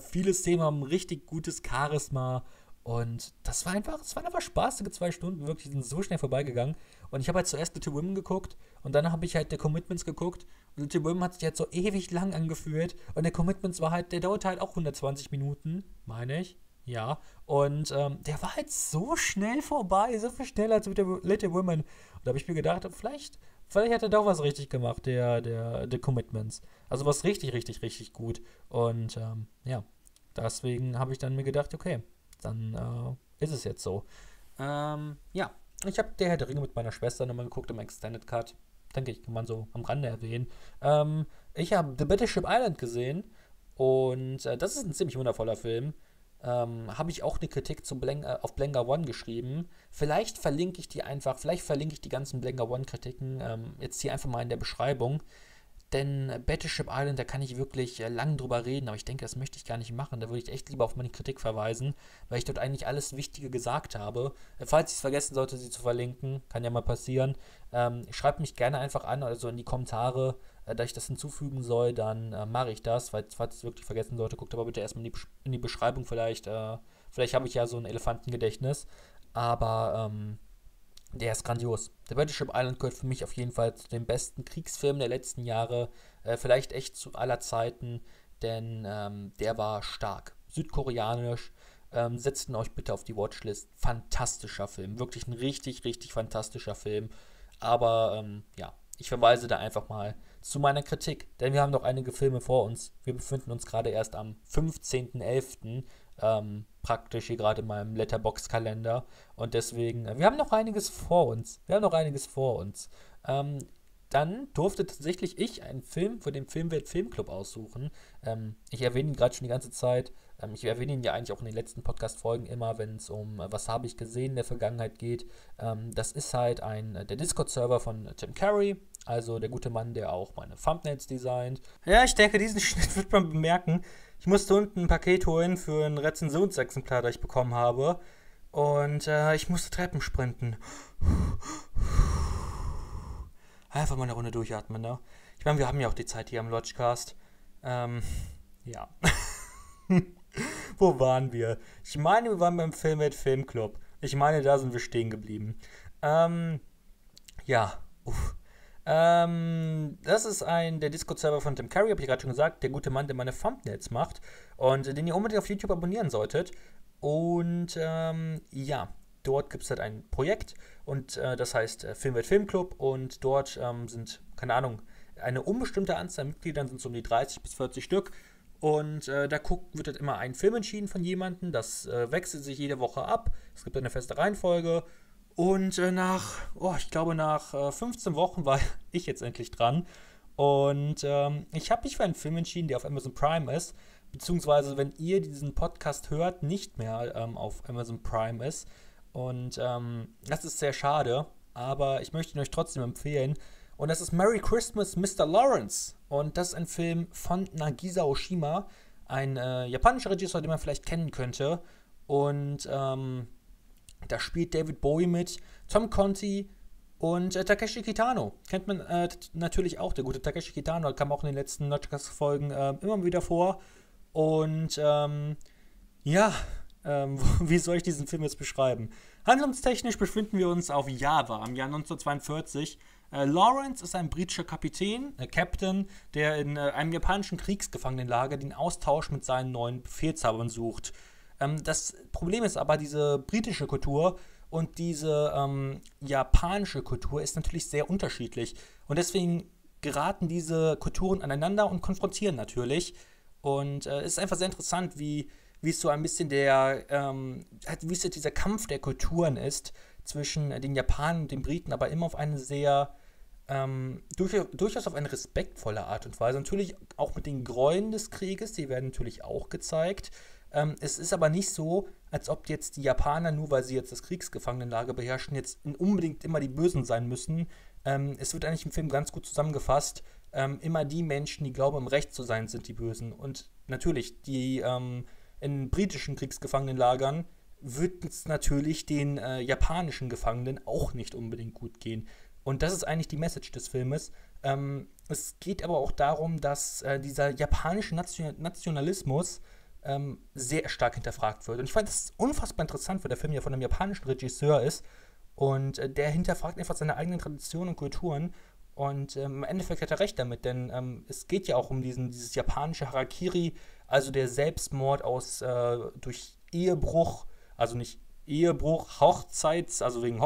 Viele Szenen haben richtig gutes Charisma. Und es waren einfach spaßige 2 Stunden, wirklich, die sind so schnell vorbeigegangen. Und ich habe halt zuerst Little Women geguckt und dann habe ich halt The Commitments geguckt. Und Little Women hat sich halt so ewig lang angefühlt. Und The Commitments der dauerte halt auch 120 Minuten, meine ich. Ja. Und der war halt so schnell vorbei, so viel schneller als mit der Little Women. Und da habe ich mir gedacht, vielleicht hat er doch was richtig gemacht, The Commitments. Also was richtig, richtig, richtig gut. Und deswegen habe ich dann mir gedacht, okay, dann ist es jetzt so. Ich habe der Herr der Ringe mit meiner Schwester nochmal geguckt im Extended Cut. Denke ich, kann man so am Rande erwähnen. Ich habe The Battleship Island gesehen und das ist ein ziemlich wundervoller Film. Habe ich auch eine Kritik auf Blenker One geschrieben. Vielleicht verlinke ich die ganzen Blenker One-Kritiken jetzt hier einfach mal in der Beschreibung. Denn Battleship Island, da kann ich wirklich lang drüber reden, aber ich denke, das möchte ich gar nicht machen. Da würde ich echt lieber auf meine Kritik verweisen, weil ich dort eigentlich alles Wichtige gesagt habe. Falls ich es vergessen sollte, sie zu verlinken, kann ja mal passieren. Schreibt mich gerne einfach an, also in die Kommentare, da ich das hinzufügen soll, dann mache ich das. Falls ich es wirklich vergessen sollte, guckt aber bitte erstmal in die Beschreibung vielleicht. Vielleicht habe ich ja so ein Elefantengedächtnis, aber... Der ist grandios. The Battleship Island gehört für mich auf jeden Fall zu den besten Kriegsfilmen der letzten Jahre. Vielleicht echt zu aller Zeiten, denn der war stark. Südkoreanisch. Setzt ihn euch bitte auf die Watchlist. Fantastischer Film. Wirklich ein richtig, richtig fantastischer Film. Aber ich verweise da einfach mal zu meiner Kritik, denn wir haben noch einige Filme vor uns. Wir befinden uns gerade erst am 15.11. Praktisch hier gerade in meinem Letterboxd-Kalender. Und deswegen, wir haben noch einiges vor uns. Dann durfte tatsächlich ich einen Film für den Filmwelt Filmclub aussuchen. Ich erwähne ihn gerade schon die ganze Zeit. Ich erwähne ihn ja eigentlich auch in den letzten Podcast-Folgen immer, wenn es um was habe ich gesehen in der Vergangenheit geht. Das ist halt der Discord-Server von Tim Kerry, also der gute Mann, der auch meine Thumbnails designt. Ja, ich denke, diesen Schnitt wird man bemerken. Ich musste unten ein Paket holen für ein Rezensionsexemplar, das ich bekommen habe. Und ich musste Treppen sprinten. Einfach mal eine Runde durchatmen, ne? Ich meine, wir haben ja auch die Zeit hier am Lodgecast. Ja. Wo waren wir? Ich meine, wir waren beim Filmwelt Filmclub. Ich meine, da sind wir stehen geblieben. Ja. Das ist der Discord-Server von Tim Kerry, habe ich gerade schon gesagt. Der gute Mann, der meine Thumbnails macht. Und den ihr unbedingt auf YouTube abonnieren solltet. Und, ja. Dort gibt es halt ein Projekt und das heißt Filmwelt Filmclub und dort sind, keine Ahnung, eine unbestimmte Anzahl an Mitgliedern, sind so um die 30 bis 40 Stück und wird halt immer ein Film entschieden von jemandem, das wechselt sich jede Woche ab, es gibt eine feste Reihenfolge und nach 15 Wochen war ich jetzt endlich dran und ich habe mich für einen Film entschieden, der auf Amazon Prime ist, beziehungsweise wenn ihr diesen Podcast hört, nicht mehr auf Amazon Prime ist. Und das ist sehr schade, aber ich möchte ihn euch trotzdem empfehlen. Und das ist Merry Christmas, Mr. Lawrence. Und das ist ein Film von Nagisa Oshima, ein japanischer Regisseur, den man vielleicht kennen könnte. Und da spielt David Bowie mit, Tom Conti und Takeshi Kitano. Kennt man natürlich auch, der gute Takeshi Kitano, kam auch in den letzten Podcast-Folgen immer wieder vor. Und ja... wie soll ich diesen Film jetzt beschreiben? Handlungstechnisch befinden wir uns auf Java im Jahr 1942. Lawrence ist ein britischer Captain, der in einem japanischen Kriegsgefangenenlager den Austausch mit seinen neuen Befehlshabern sucht. Das Problem ist aber, diese britische Kultur und diese japanische Kultur ist natürlich sehr unterschiedlich. Und deswegen geraten diese Kulturen aneinander und konfrontieren natürlich. Und es ist einfach sehr interessant, wie es so ein bisschen wie es dieser Kampf der Kulturen ist zwischen den Japanern und den Briten, aber immer auf eine sehr, durchaus auf eine respektvolle Art und Weise. Natürlich auch mit den Gräueln des Krieges, die werden natürlich auch gezeigt. Es ist aber nicht so, als ob jetzt die Japaner, nur weil sie jetzt das Kriegsgefangenenlager beherrschen, jetzt unbedingt immer die Bösen sein müssen. Es wird eigentlich im Film ganz gut zusammengefasst, immer die Menschen, die glauben, im Recht zu sein, sind die Bösen. Und natürlich, die, in britischen Kriegsgefangenenlagern wird es natürlich den japanischen Gefangenen auch nicht unbedingt gut gehen. Und das ist eigentlich die Message des Filmes. Es geht aber auch darum, dass dieser japanische Nationalismus sehr stark hinterfragt wird. Und ich fand das unfassbar interessant, weil der Film ja von einem japanischen Regisseur ist. Und der hinterfragt einfach seine eigenen Traditionen und Kulturen. Und im Endeffekt hat er recht damit, denn es geht ja auch um dieses japanische Harakiri, also der Selbstmord durch Ehebruch, also nicht Ehebruch, also wenn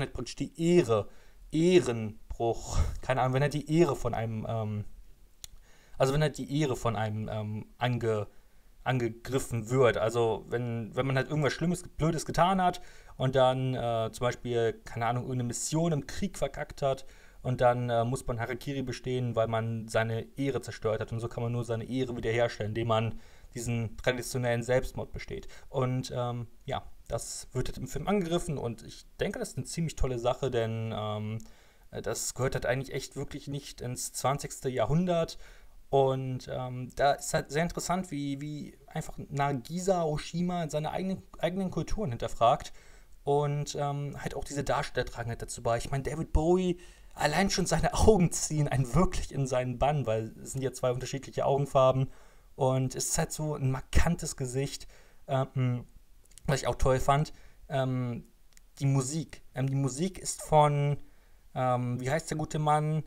halt praktisch die Ehrenbruch, keine Ahnung, wenn halt die Ehre von einem, angegriffen wird, also wenn man halt irgendwas Schlimmes, Blödes getan hat, und dann zum Beispiel, keine Ahnung, irgendeine Mission im Krieg verkackt hat und dann muss man Harakiri bestehen, weil man seine Ehre zerstört hat. Und so kann man nur seine Ehre wiederherstellen, indem man diesen traditionellen Selbstmord besteht. Und ja, das wird halt im Film angegriffen und ich denke, das ist eine ziemlich tolle Sache, denn das gehört halt eigentlich echt wirklich nicht ins 20. Jahrhundert. Und da ist halt sehr interessant, wie einfach Nagisa Oshima seine eigenen Kulturen hinterfragt. Und halt auch diese Darsteller tragen halt dazu bei. Ich meine, David Bowie, allein schon seine Augen ziehen einen wirklich in seinen Bann, weil es sind ja zwei unterschiedliche Augenfarben. Und es ist halt so ein markantes Gesicht, was ich auch toll fand. Die Musik. Die Musik ist von, wie heißt der gute Mann?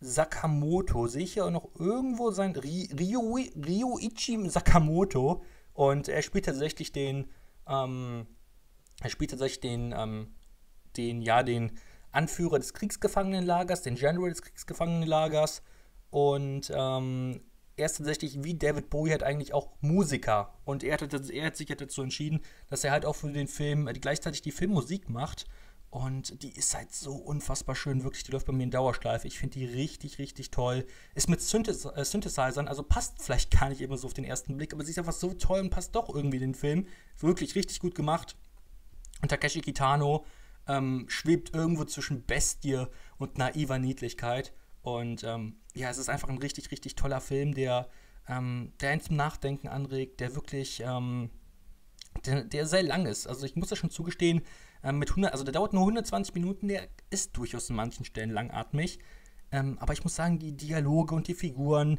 Sakamoto. Sehe ich ja auch noch irgendwo sein Ryoichi Sakamoto. Und er spielt tatsächlich den den Anführer des Kriegsgefangenenlagers, den General des Kriegsgefangenenlagers. Und er ist tatsächlich, wie David Bowie, halt eigentlich auch Musiker. Und er hat sich halt dazu entschieden, dass er halt auch für den Film gleichzeitig die Filmmusik macht. Und die ist halt so unfassbar schön, wirklich, die läuft bei mir in Dauerschleife. Ich finde die richtig, richtig toll. Ist mit Synthesizern, also passt vielleicht gar nicht immer so auf den ersten Blick, aber sie ist einfach so toll und passt doch irgendwie in den Film. Wirklich richtig gut gemacht. Und Takeshi Kitano schwebt irgendwo zwischen Bestie und naiver Niedlichkeit. Und ja, es ist einfach ein richtig, richtig toller Film, der einen zum Nachdenken anregt, der wirklich, der sehr lang ist. Also ich muss das schon zugestehen, der dauert nur 120 Minuten, der ist durchaus an manchen Stellen langatmig. Aber ich muss sagen, die Dialoge und die Figuren,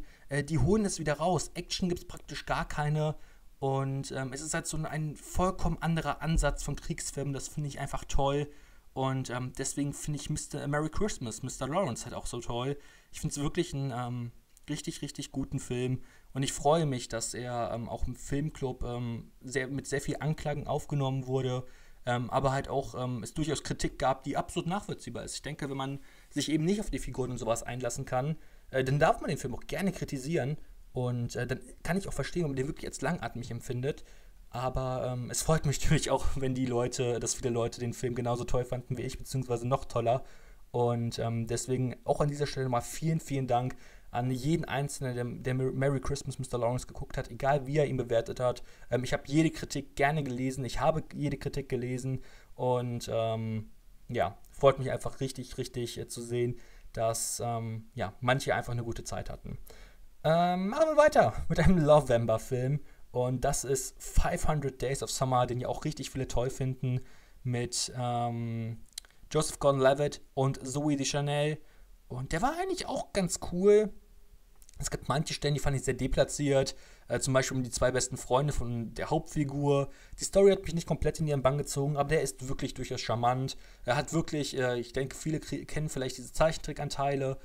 die holen es wieder raus. Action gibt es praktisch gar keine. Und es ist halt so ein vollkommen anderer Ansatz von Kriegsfilmen, das finde ich einfach toll. Und deswegen finde ich Merry Christmas, Mr. Lawrence halt auch so toll. Ich finde es wirklich einen richtig, richtig guten Film. Und ich freue mich, dass er auch im Filmclub mit sehr viel Anklagen aufgenommen wurde. Aber halt auch es durchaus Kritik gab, die absolut nachvollziehbar ist. Ich denke, wenn man sich eben nicht auf die Figuren und sowas einlassen kann, dann darf man den Film auch gerne kritisieren. Und dann kann ich auch verstehen, wenn man den wirklich als langatmig empfindet. Aber es freut mich natürlich auch, wenn dass viele Leute den Film genauso toll fanden wie ich, beziehungsweise noch toller. Und deswegen auch an dieser Stelle mal vielen, vielen Dank an jeden Einzelnen, der Merry Christmas Mr. Lawrence geguckt hat, egal wie er ihn bewertet hat. Ich habe jede Kritik gerne gelesen, ich habe jede Kritik gelesen. Und ja, freut mich einfach richtig, richtig zu sehen, dass ja, manche einfach eine gute Zeit hatten. Machen wir weiter mit einem LOVEmber-Film. Und das ist 500 Days of Summer, den ja auch richtig viele toll finden, mit Joseph Gordon-Levitt und Zooey Deschanel. Und der war eigentlich auch ganz cool. Es gibt manche Stellen, die fand ich sehr deplatziert. Zum Beispiel um die zwei besten Freunde von der Hauptfigur. Die Story hat mich nicht komplett in ihren Bann gezogen, aber der ist wirklich durchaus charmant. Er hat wirklich, ich denke, viele kennen vielleicht diese Zeichentrickanteile.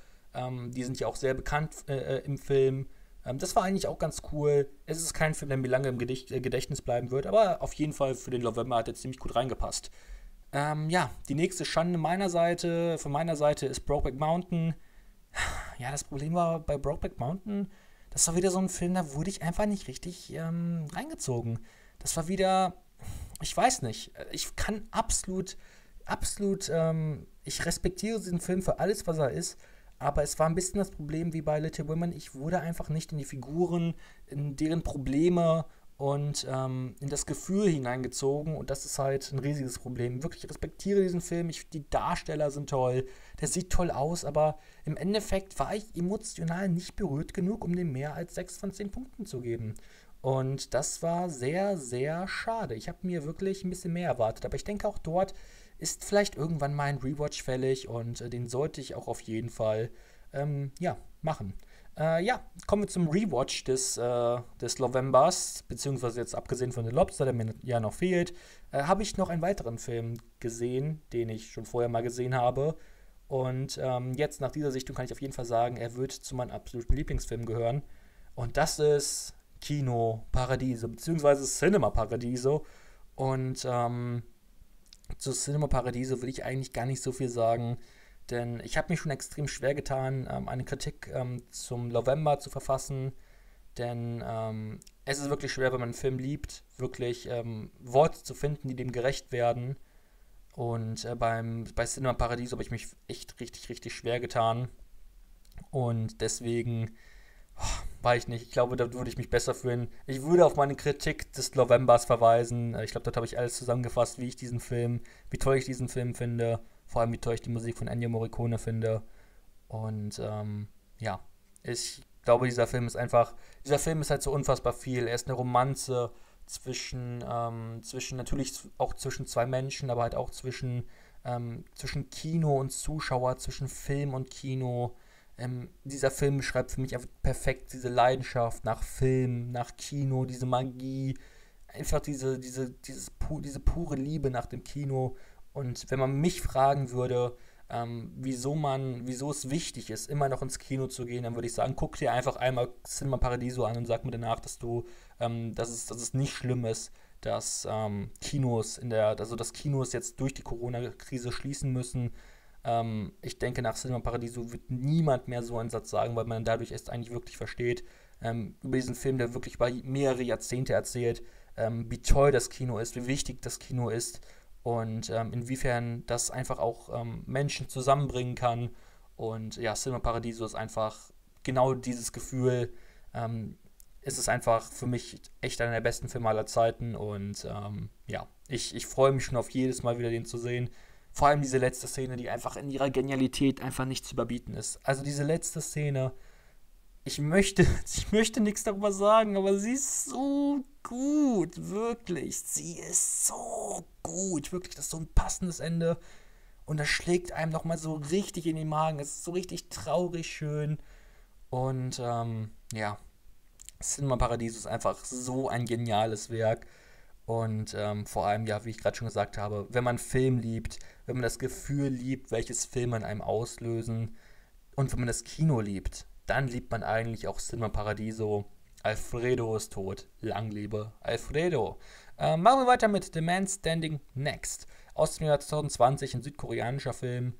Die sind ja auch sehr bekannt im Film. Das war eigentlich auch ganz cool. Es ist kein Film, der mir lange im Gedächtnis bleiben wird, aber auf jeden Fall für den LOVEmber hat er ziemlich gut reingepasst. Ja, die nächste Schande von meiner Seite ist Brokeback Mountain. Ja, das Problem war bei Brokeback Mountain, das war wieder so ein Film, da wurde ich einfach nicht richtig reingezogen. Das war wieder, ich weiß nicht, ich kann absolut, ich respektiere diesen Film für alles, was er ist. Aber es war ein bisschen das Problem wie bei Little Women. Ich wurde einfach nicht in die Figuren, in deren Probleme und in das Gefühl hineingezogen. Und das ist halt ein riesiges Problem. Wirklich, respektiere diesen Film. Die Darsteller sind toll. Der sieht toll aus. Aber im Endeffekt war ich emotional nicht berührt genug, um dem mehr als 6 von 10 Punkten zu geben. Und das war sehr, sehr schade. Ich habe mir wirklich ein bisschen mehr erwartet. Aber ich denke auch dort ist vielleicht irgendwann mal ein Rewatch fällig und den sollte ich auch auf jeden Fall ja, machen. Ja, kommen wir zum Rewatch des LOVEmbers, beziehungsweise jetzt abgesehen von The Lobster, der mir ja noch fehlt, habe ich noch einen weiteren Film gesehen, den ich schon vorher mal gesehen habe. Und jetzt nach dieser Sichtung kann ich auf jeden Fall sagen, er wird zu meinen absoluten Lieblingsfilmen gehören. Und das ist Kino Paradiso, beziehungsweise Cinema Paradiso. Und zu Cinema Paradiso will ich eigentlich gar nicht so viel sagen, denn ich habe mich schon extrem schwer getan, eine Kritik zum LOVEmber zu verfassen, denn es ist wirklich schwer, wenn man einen Film liebt, wirklich Worte zu finden, die dem gerecht werden. Und bei Cinema Paradiso habe ich mich echt richtig, richtig schwer getan. Und deswegen weiß ich nicht, ich glaube, da würde ich mich besser fühlen. Ich würde auf meine Kritik des LOVEmbers verweisen. Ich glaube, dort habe ich alles zusammengefasst, wie toll ich diesen Film finde, vor allem wie toll ich die Musik von Ennio Morricone finde. Und ja, ich glaube, dieser Film ist halt so unfassbar viel. Er ist eine Romanze natürlich auch zwischen zwei Menschen, aber halt auch zwischen Kino und Zuschauer, zwischen Film und Kino. Dieser Film beschreibt für mich einfach perfekt diese Leidenschaft nach Film, nach Kino, diese Magie, einfach diese pure Liebe nach dem Kino. Und wenn man mich fragen würde, wieso es wichtig ist, immer noch ins Kino zu gehen, dann würde ich sagen, guck dir einfach einmal Cinema Paradiso an und sag mir danach, dass es nicht schlimm ist, dass Kinos dass Kinos jetzt durch die Corona-Krise schließen müssen. Ich denke, nach Cinema Paradiso wird niemand mehr so einen Satz sagen, weil man dadurch erst eigentlich wirklich versteht, über diesen Film, der wirklich über mehrere Jahrzehnte erzählt, wie toll das Kino ist, wie wichtig das Kino ist und inwiefern das einfach auch Menschen zusammenbringen kann. Und ja, Cinema Paradiso ist einfach genau dieses Gefühl. Es ist einfach für mich echt einer der besten Filme aller Zeiten. Und ja, ich freue mich schon auf jedes Mal wieder, den zu sehen. Vor allem diese letzte Szene, die einfach in ihrer Genialität einfach nicht zu überbieten ist. Also diese letzte Szene, ich möchte nichts darüber sagen, aber sie ist so gut, wirklich. Sie ist so gut, wirklich. Das ist so ein passendes Ende. Und das schlägt einem nochmal so richtig in den Magen. Es ist so richtig traurig schön. Und ja, Cinema Paradiso ist einfach so ein geniales Werk. Und vor allem, ja, wie ich gerade schon gesagt habe, wenn man Film liebt, wenn man das Gefühl liebt, welches Filme in einem auslösen und wenn man das Kino liebt, dann liebt man eigentlich auch Cinema Paradiso. Alfredo ist tot. Lang lebe Alfredo. Machen wir weiter mit The Man Standing Next. Aus dem Jahr 2020, ein südkoreanischer Film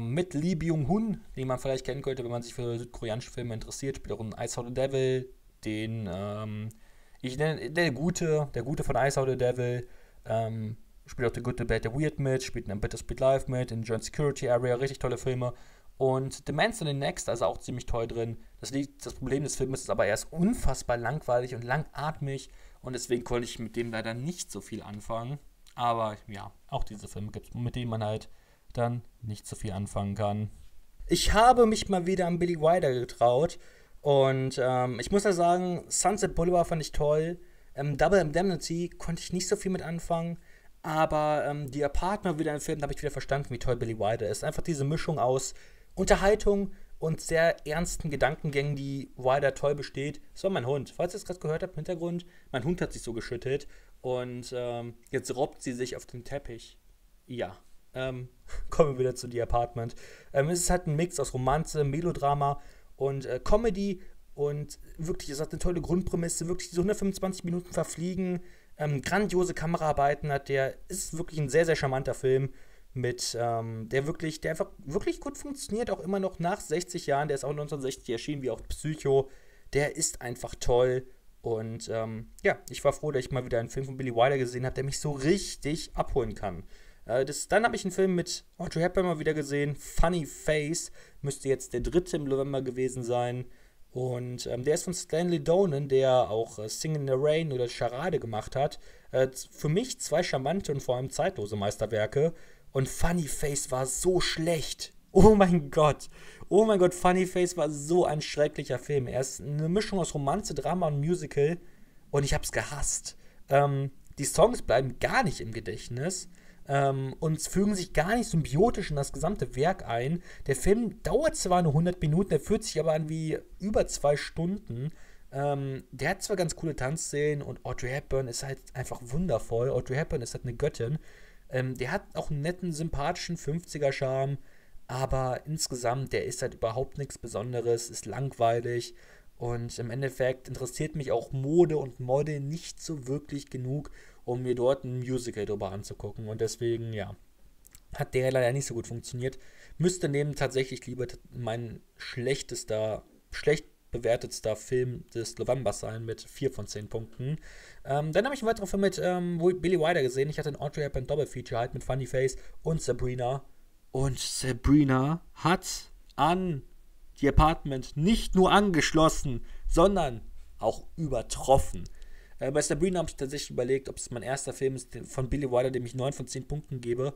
mit Lee Byung-hun, den man vielleicht kennen könnte, wenn man sich für südkoreanische Filme interessiert. Spielt auch in Ice How the Devil, den, ich nenne der Gute von Ice How the Devil, spielt auch The Good, The Bad, The Weird mit, spielt in Bittersweet Life mit, in Joint Security Area, richtig tolle Filme. Und The Man Standing Next, also auch ziemlich toll drin. Das Problem des Films ist aber, er ist unfassbar langweilig und langatmig und deswegen konnte ich mit dem leider nicht so viel anfangen. Aber ja, auch diese Filme gibt es, mit denen man halt dann nicht so viel anfangen kann. Ich habe mich mal wieder an Billy Wilder getraut. Und ich muss ja sagen, Sunset Boulevard fand ich toll. Double Indemnity konnte ich nicht so viel mit anfangen. Aber The Apartment war wieder ein Film, da habe ich wieder verstanden, wie toll Billy Wilder ist. Einfach diese Mischung aus Unterhaltung und sehr ernsten Gedankengängen, die Wilder toll besteht. Das war mein Hund. Falls ihr es gerade gehört habt im Hintergrund, mein Hund hat sich so geschüttelt. Und jetzt robbt sie sich auf den Teppich. Ja. Kommen wir wieder zu The Apartment. Es ist halt ein Mix aus Romanze, Melodrama und Comedy. Und wirklich, es hat eine tolle Grundprämisse. Wirklich, diese 125 Minuten verfliegen. Grandiose Kameraarbeiten hat der. Ist wirklich ein sehr, sehr charmanter Film. Mit, der einfach wirklich gut funktioniert. Auch immer noch nach 60 Jahren. Der ist auch 1960 erschienen, wie auch Psycho. Der ist einfach toll. Und ja, ich war froh, dass ich mal wieder einen Film von Billy Wilder gesehen habe, der mich so richtig abholen kann. Dann habe ich einen Film mit Audrey Hepburn mal wieder gesehen, Funny Face, müsste jetzt der 3. im November gewesen sein. Und der ist von Stanley Donen, der auch Sing in the Rain oder Charade gemacht hat. Für mich zwei charmante und vor allem zeitlose Meisterwerke. Und Funny Face war so schlecht. Oh mein Gott, Funny Face war so ein schrecklicher Film. Er ist eine Mischung aus Romanze, Drama und Musical und ich hab's gehasst. Die Songs bleiben gar nicht im Gedächtnis und fügen sich gar nicht symbiotisch in das gesamte Werk ein. Der Film dauert zwar nur 100 Minuten, der fühlt sich aber an wie über 2 Stunden. Der hat zwar ganz coole Tanzszenen und Audrey Hepburn ist halt einfach wundervoll. Audrey Hepburn ist halt eine Göttin. Der hat auch einen netten, sympathischen 50er-Charme. Aber insgesamt, der ist halt überhaupt nichts Besonderes, ist langweilig und im Endeffekt interessiert mich auch Mode und Model nicht so wirklich genug, um mir dort ein Musical drüber anzugucken. Und deswegen, ja, hat der leider nicht so gut funktioniert. Müsste neben tatsächlich lieber mein schlecht bewertetster Film des Novembers sein mit 4 von 10 Punkten. Dann habe ich einen weiteren Film mit Billy Wilder gesehen. Ich hatte einen Audrey Hepburn Doppelfeature halt mit Funny Face und Sabrina. Und Sabrina hat an The Apartment nicht nur angeschlossen, sondern auch übertroffen. Bei Sabrina habe ich tatsächlich überlegt, ob es mein erster Film ist von Billy Wilder, dem ich 9 von 10 Punkten gebe.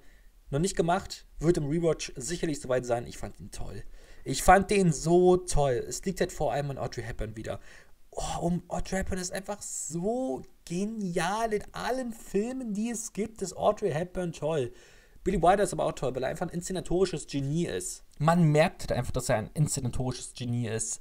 Noch nicht gemacht, wird im Rewatch sicherlich soweit sein. Ich fand ihn toll. Ich fand den so toll. Es liegt halt vor allem an Audrey Hepburn wieder. Oh, Audrey Hepburn ist einfach so genial. In allen Filmen, die es gibt, ist Audrey Hepburn toll. Billy Wilder ist aber auch toll, weil er einfach ein inszenatorisches Genie ist. Man merkt halt einfach, dass er ein inszenatorisches Genie ist.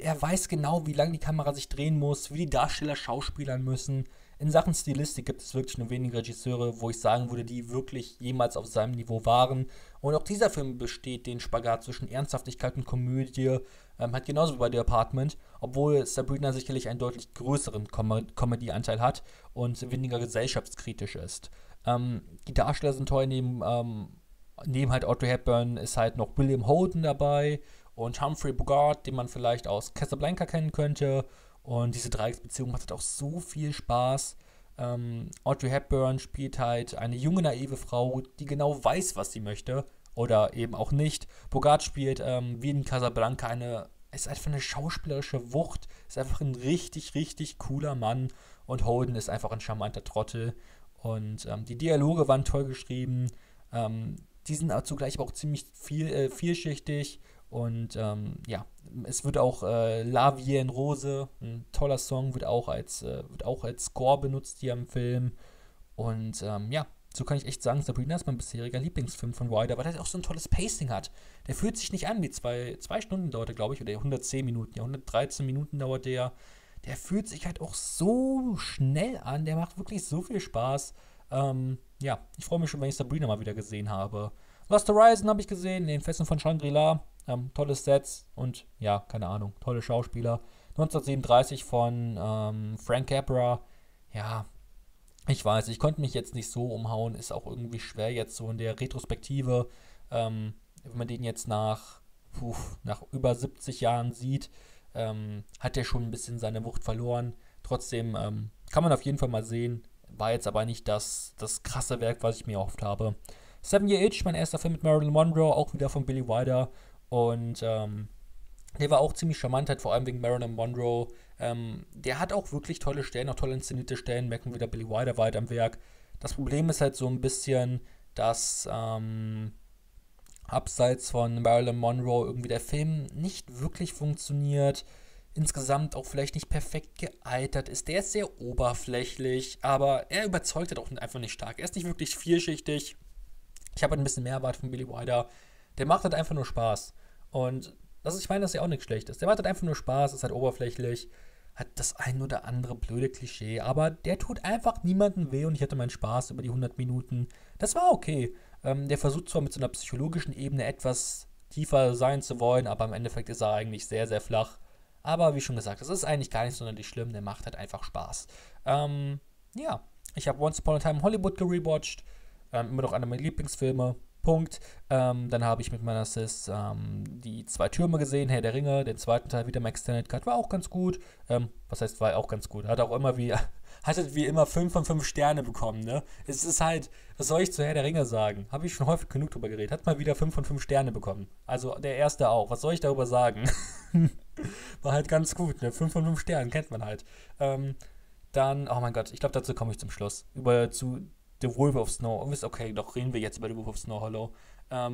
Er weiß genau, wie lange die Kamera sich drehen muss, wie die Darsteller schauspielern müssen. In Sachen Stilistik gibt es wirklich nur wenige Regisseure, wo ich sagen würde, die wirklich jemals auf seinem Niveau waren. Und auch dieser Film besteht den Spagat zwischen Ernsthaftigkeit und Komödie, hat genauso wie bei The Apartment, obwohl Sabrina sicherlich einen deutlich größeren Comedy-Anteil hat und weniger gesellschaftskritisch ist. Die Darsteller sind toll, neben neben halt Audrey Hepburn ist halt noch William Holden dabei und Humphrey Bogart, den man vielleicht aus Casablanca kennen könnte. Und diese Dreiecksbeziehung macht halt auch so viel Spaß. Audrey Hepburn spielt halt eine junge, naive Frau, die genau weiß, was sie möchte. Oder eben auch nicht. Bogart spielt wie in Casablanca ist einfach eine schauspielerische Wucht. Ist einfach ein richtig, richtig cooler Mann. Und Holden ist einfach ein charmanter Trottel. Und die Dialoge waren toll geschrieben. Die sind zugleich aber auch ziemlich vielschichtig. Und es wird auch La Vie en Rose, ein toller Song, wird auch als Score benutzt hier im Film. Und so kann ich echt sagen, Sabrina ist mein bisheriger Lieblingsfilm von Ryder, weil er auch so ein tolles Pacing hat. Der fühlt sich nicht an wie zwei Stunden dauert er, glaube ich, oder 110 Minuten, 113 Minuten dauert der. Der fühlt sich halt auch so schnell an, der macht wirklich so viel Spaß. Ich freue mich schon, wenn ich Sabrina mal wieder gesehen habe. Lost Horizon habe ich gesehen, in den Festen von Shangri-La. Tolle Sets und, ja, keine Ahnung, tolle Schauspieler. 1937 von Frank Capra. Ja, ich weiß, ich konnte mich jetzt nicht so umhauen. Ist auch irgendwie schwer jetzt so in der Retrospektive. Wenn man den jetzt nach über 70 Jahren sieht, hat der schon ein bisschen seine Wucht verloren. Trotzdem kann man auf jeden Fall mal sehen. War jetzt aber nicht das krasse Werk, was ich mir erhofft habe. Seven Year Itch, mein erster Film mit Marilyn Monroe, auch wieder von Billy Wilder. Und der war auch ziemlich charmant, halt vor allem wegen Marilyn Monroe. Der hat auch wirklich tolle Stellen, auch toll inszenierte Stellen, merken wir wieder, Billy Wilder war halt am Werk. Das Problem ist halt so ein bisschen, dass abseits von Marilyn Monroe irgendwie der Film nicht wirklich funktioniert, insgesamt auch vielleicht nicht perfekt gealtert ist. Der ist sehr oberflächlich, aber er überzeugt halt auch einfach nicht stark. Er ist nicht wirklich vielschichtig. Ich habe halt ein bisschen mehr erwartet von Billy Wilder. Der macht halt einfach nur Spaß. Und ich meine, dass er auch nichts schlecht ist. Der macht halt einfach nur Spaß, ist halt oberflächlich, hat das ein oder andere blöde Klischee, aber der tut einfach niemandem weh und ich hatte meinen Spaß über die 100 Minuten. Das war okay. Der versucht zwar mit so einer psychologischen Ebene etwas tiefer sein zu wollen, aber im Endeffekt ist er eigentlich sehr, sehr flach. Aber wie schon gesagt, das ist eigentlich gar nicht sonderlich schlimm, der macht halt einfach Spaß. Ich habe Once Upon a Time in Hollywood gerewatcht, immer noch einer meiner Lieblingsfilme. Punkt. Dann habe ich mit meiner Sis die zwei Türme gesehen, Herr der Ringe, den zweiten Teil wieder im Extended Cut, war auch ganz gut. Was heißt, war auch ganz gut? Hat halt wie immer 5 von 5 Sterne bekommen, ne? Es ist halt, was soll ich zu Herr der Ringe sagen? Habe ich schon häufig genug drüber geredet. Hat mal wieder 5 von 5 Sterne bekommen. Also der erste auch. Was soll ich darüber sagen? War halt ganz gut, ne? 5 von 5 Sternen kennt man halt. Dann, oh mein Gott, ich glaube, dazu komme ich zum Schluss. The Wolf of Snow. Okay, doch reden wir jetzt über The Wolf of Snow Hollow. Das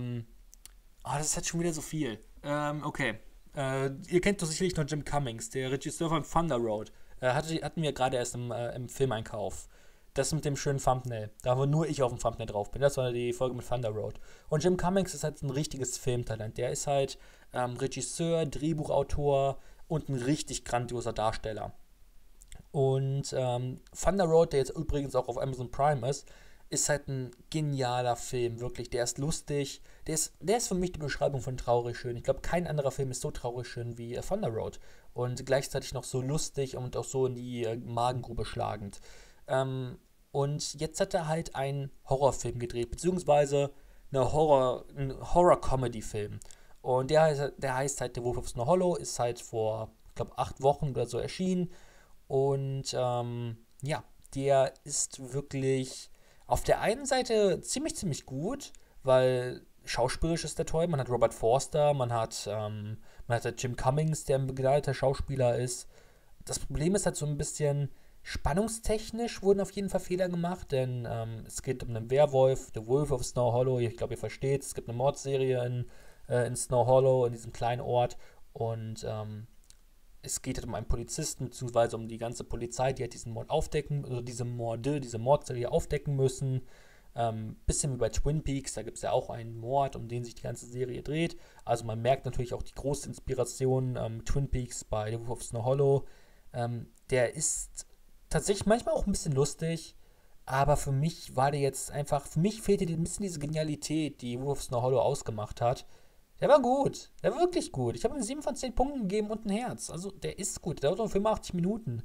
ist halt schon wieder so viel. Ihr kennt doch sicherlich noch Jim Cummings, der Regisseur von Thunder Road. Hatten wir gerade erst im Filmeinkauf. Das mit dem schönen Thumbnail. Da wo nur ich auf dem Thumbnail drauf bin. Das war die Folge mit Thunder Road. Und Jim Cummings ist halt ein richtiges Filmtalent. Der ist halt Regisseur, Drehbuchautor und ein richtig grandioser Darsteller. Und Thunder Road, der jetzt übrigens auch auf Amazon Prime ist halt ein genialer Film, wirklich. Der ist lustig. Der ist für mich die Beschreibung von traurig schön. Ich glaube, kein anderer Film ist so traurig schön wie Thunder Road. Und gleichzeitig noch so lustig und auch so in die Magengrube schlagend. Und jetzt hat er halt einen Horrorfilm gedreht, beziehungsweise einen Horror-Comedy-Film. Und der heißt halt The Wolf of Snow Hollow, ist halt vor, ich glaube, 8 Wochen oder so erschienen. Und der ist wirklich auf der einen Seite ziemlich, ziemlich gut, weil schauspielerisch ist der toll. Man hat Robert Forster, man hat Jim Cummings, der ein begleiteter Schauspieler ist. Das Problem ist halt so ein bisschen, spannungstechnisch wurden auf jeden Fall Fehler gemacht, denn es geht um einen Werwolf, The Wolf of Snow Hollow. Ich glaube, ihr versteht, es gibt eine Mordserie in Snow Hollow, in diesem kleinen Ort. Und es geht halt um einen Polizisten, beziehungsweise um die ganze Polizei, die halt diesen Mord aufdecken, also diese Mordserie aufdecken müssen. Bisschen wie bei Twin Peaks, da gibt es ja auch einen Mord, um den sich die ganze Serie dreht. Also man merkt natürlich auch die große Inspiration Twin Peaks bei The Wolf of Snow Hollow. Der ist tatsächlich manchmal auch ein bisschen lustig, aber für mich fehlte ein bisschen diese Genialität, die The Wolf of Snow Hollow ausgemacht hat. Der war gut. Der war wirklich gut. Ich habe ihm 7 von 10 Punkten gegeben und ein Herz. Also, der ist gut. Der dauert nur 85 Minuten.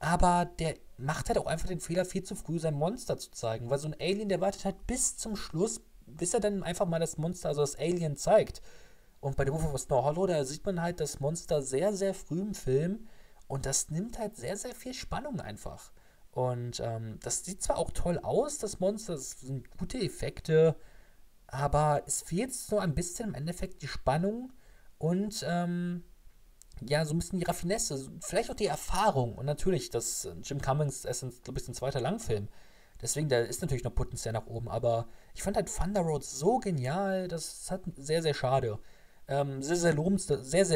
Aber der macht halt auch einfach den Fehler, viel zu früh sein Monster zu zeigen. Weil so ein Alien, der wartet halt bis zum Schluss, bis er dann einfach mal das Monster, also das Alien, zeigt. Und bei The Wolf of Snow Hollow, da sieht man halt das Monster sehr, sehr früh im Film. Und das nimmt halt sehr, sehr viel Spannung einfach. Und das sieht zwar auch toll aus, das Monster, das sind gute Effekte, aber es fehlt so ein bisschen im Endeffekt die Spannung und ja, so ein bisschen die Raffinesse, vielleicht auch die Erfahrung. Und natürlich, das Jim Cummings ist ein bisschen zweiter Langfilm. Deswegen, da ist natürlich noch Potenzial nach oben. Aber ich fand halt Thunder Road so genial, das ist halt sehr, sehr schade. Sehr, sehr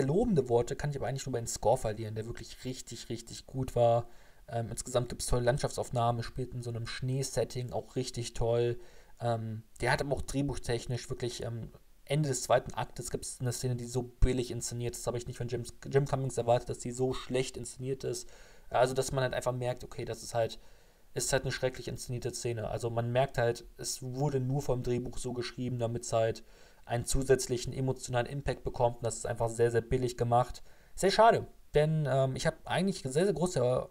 lobende Worte kann ich aber eigentlich nur bei den Score verlieren, der wirklich richtig, richtig gut war. Insgesamt gibt es tolle Landschaftsaufnahmen, spielt in so einem Schneesetting auch richtig toll. Der hat aber auch drehbuchtechnisch wirklich Ende des zweiten Aktes gibt es eine Szene, die so billig inszeniert ist. Das habe ich nicht von Jim Cummings erwartet, dass die so schlecht inszeniert ist. Also, dass man halt einfach merkt, okay, das ist halt eine schrecklich inszenierte Szene. Also man merkt halt, es wurde nur vom Drehbuch so geschrieben, damit es halt einen zusätzlichen emotionalen Impact bekommt. Und das ist einfach sehr, sehr billig gemacht. Sehr schade, denn ich habe eigentlich sehr, sehr große,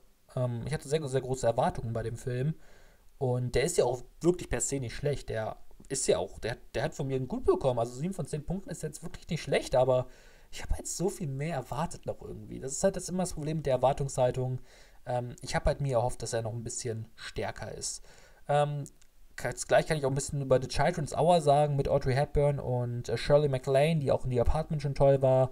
ich hatte sehr große Erwartungen bei dem Film. Und der ist ja auch wirklich per se nicht schlecht. Der ist ja auch, der hat von mir einen Gut bekommen. Also 7 von 10 Punkten ist jetzt wirklich nicht schlecht, aber ich habe halt so viel mehr erwartet noch irgendwie. Das ist halt immer das Problem mit der Erwartungshaltung. Ich habe halt mir erhofft, dass er noch ein bisschen stärker ist. Jetzt gleich kann ich auch ein bisschen über The Children's Hour sagen mit Audrey Hepburn und Shirley MacLaine, die auch in The Apartment schon toll war.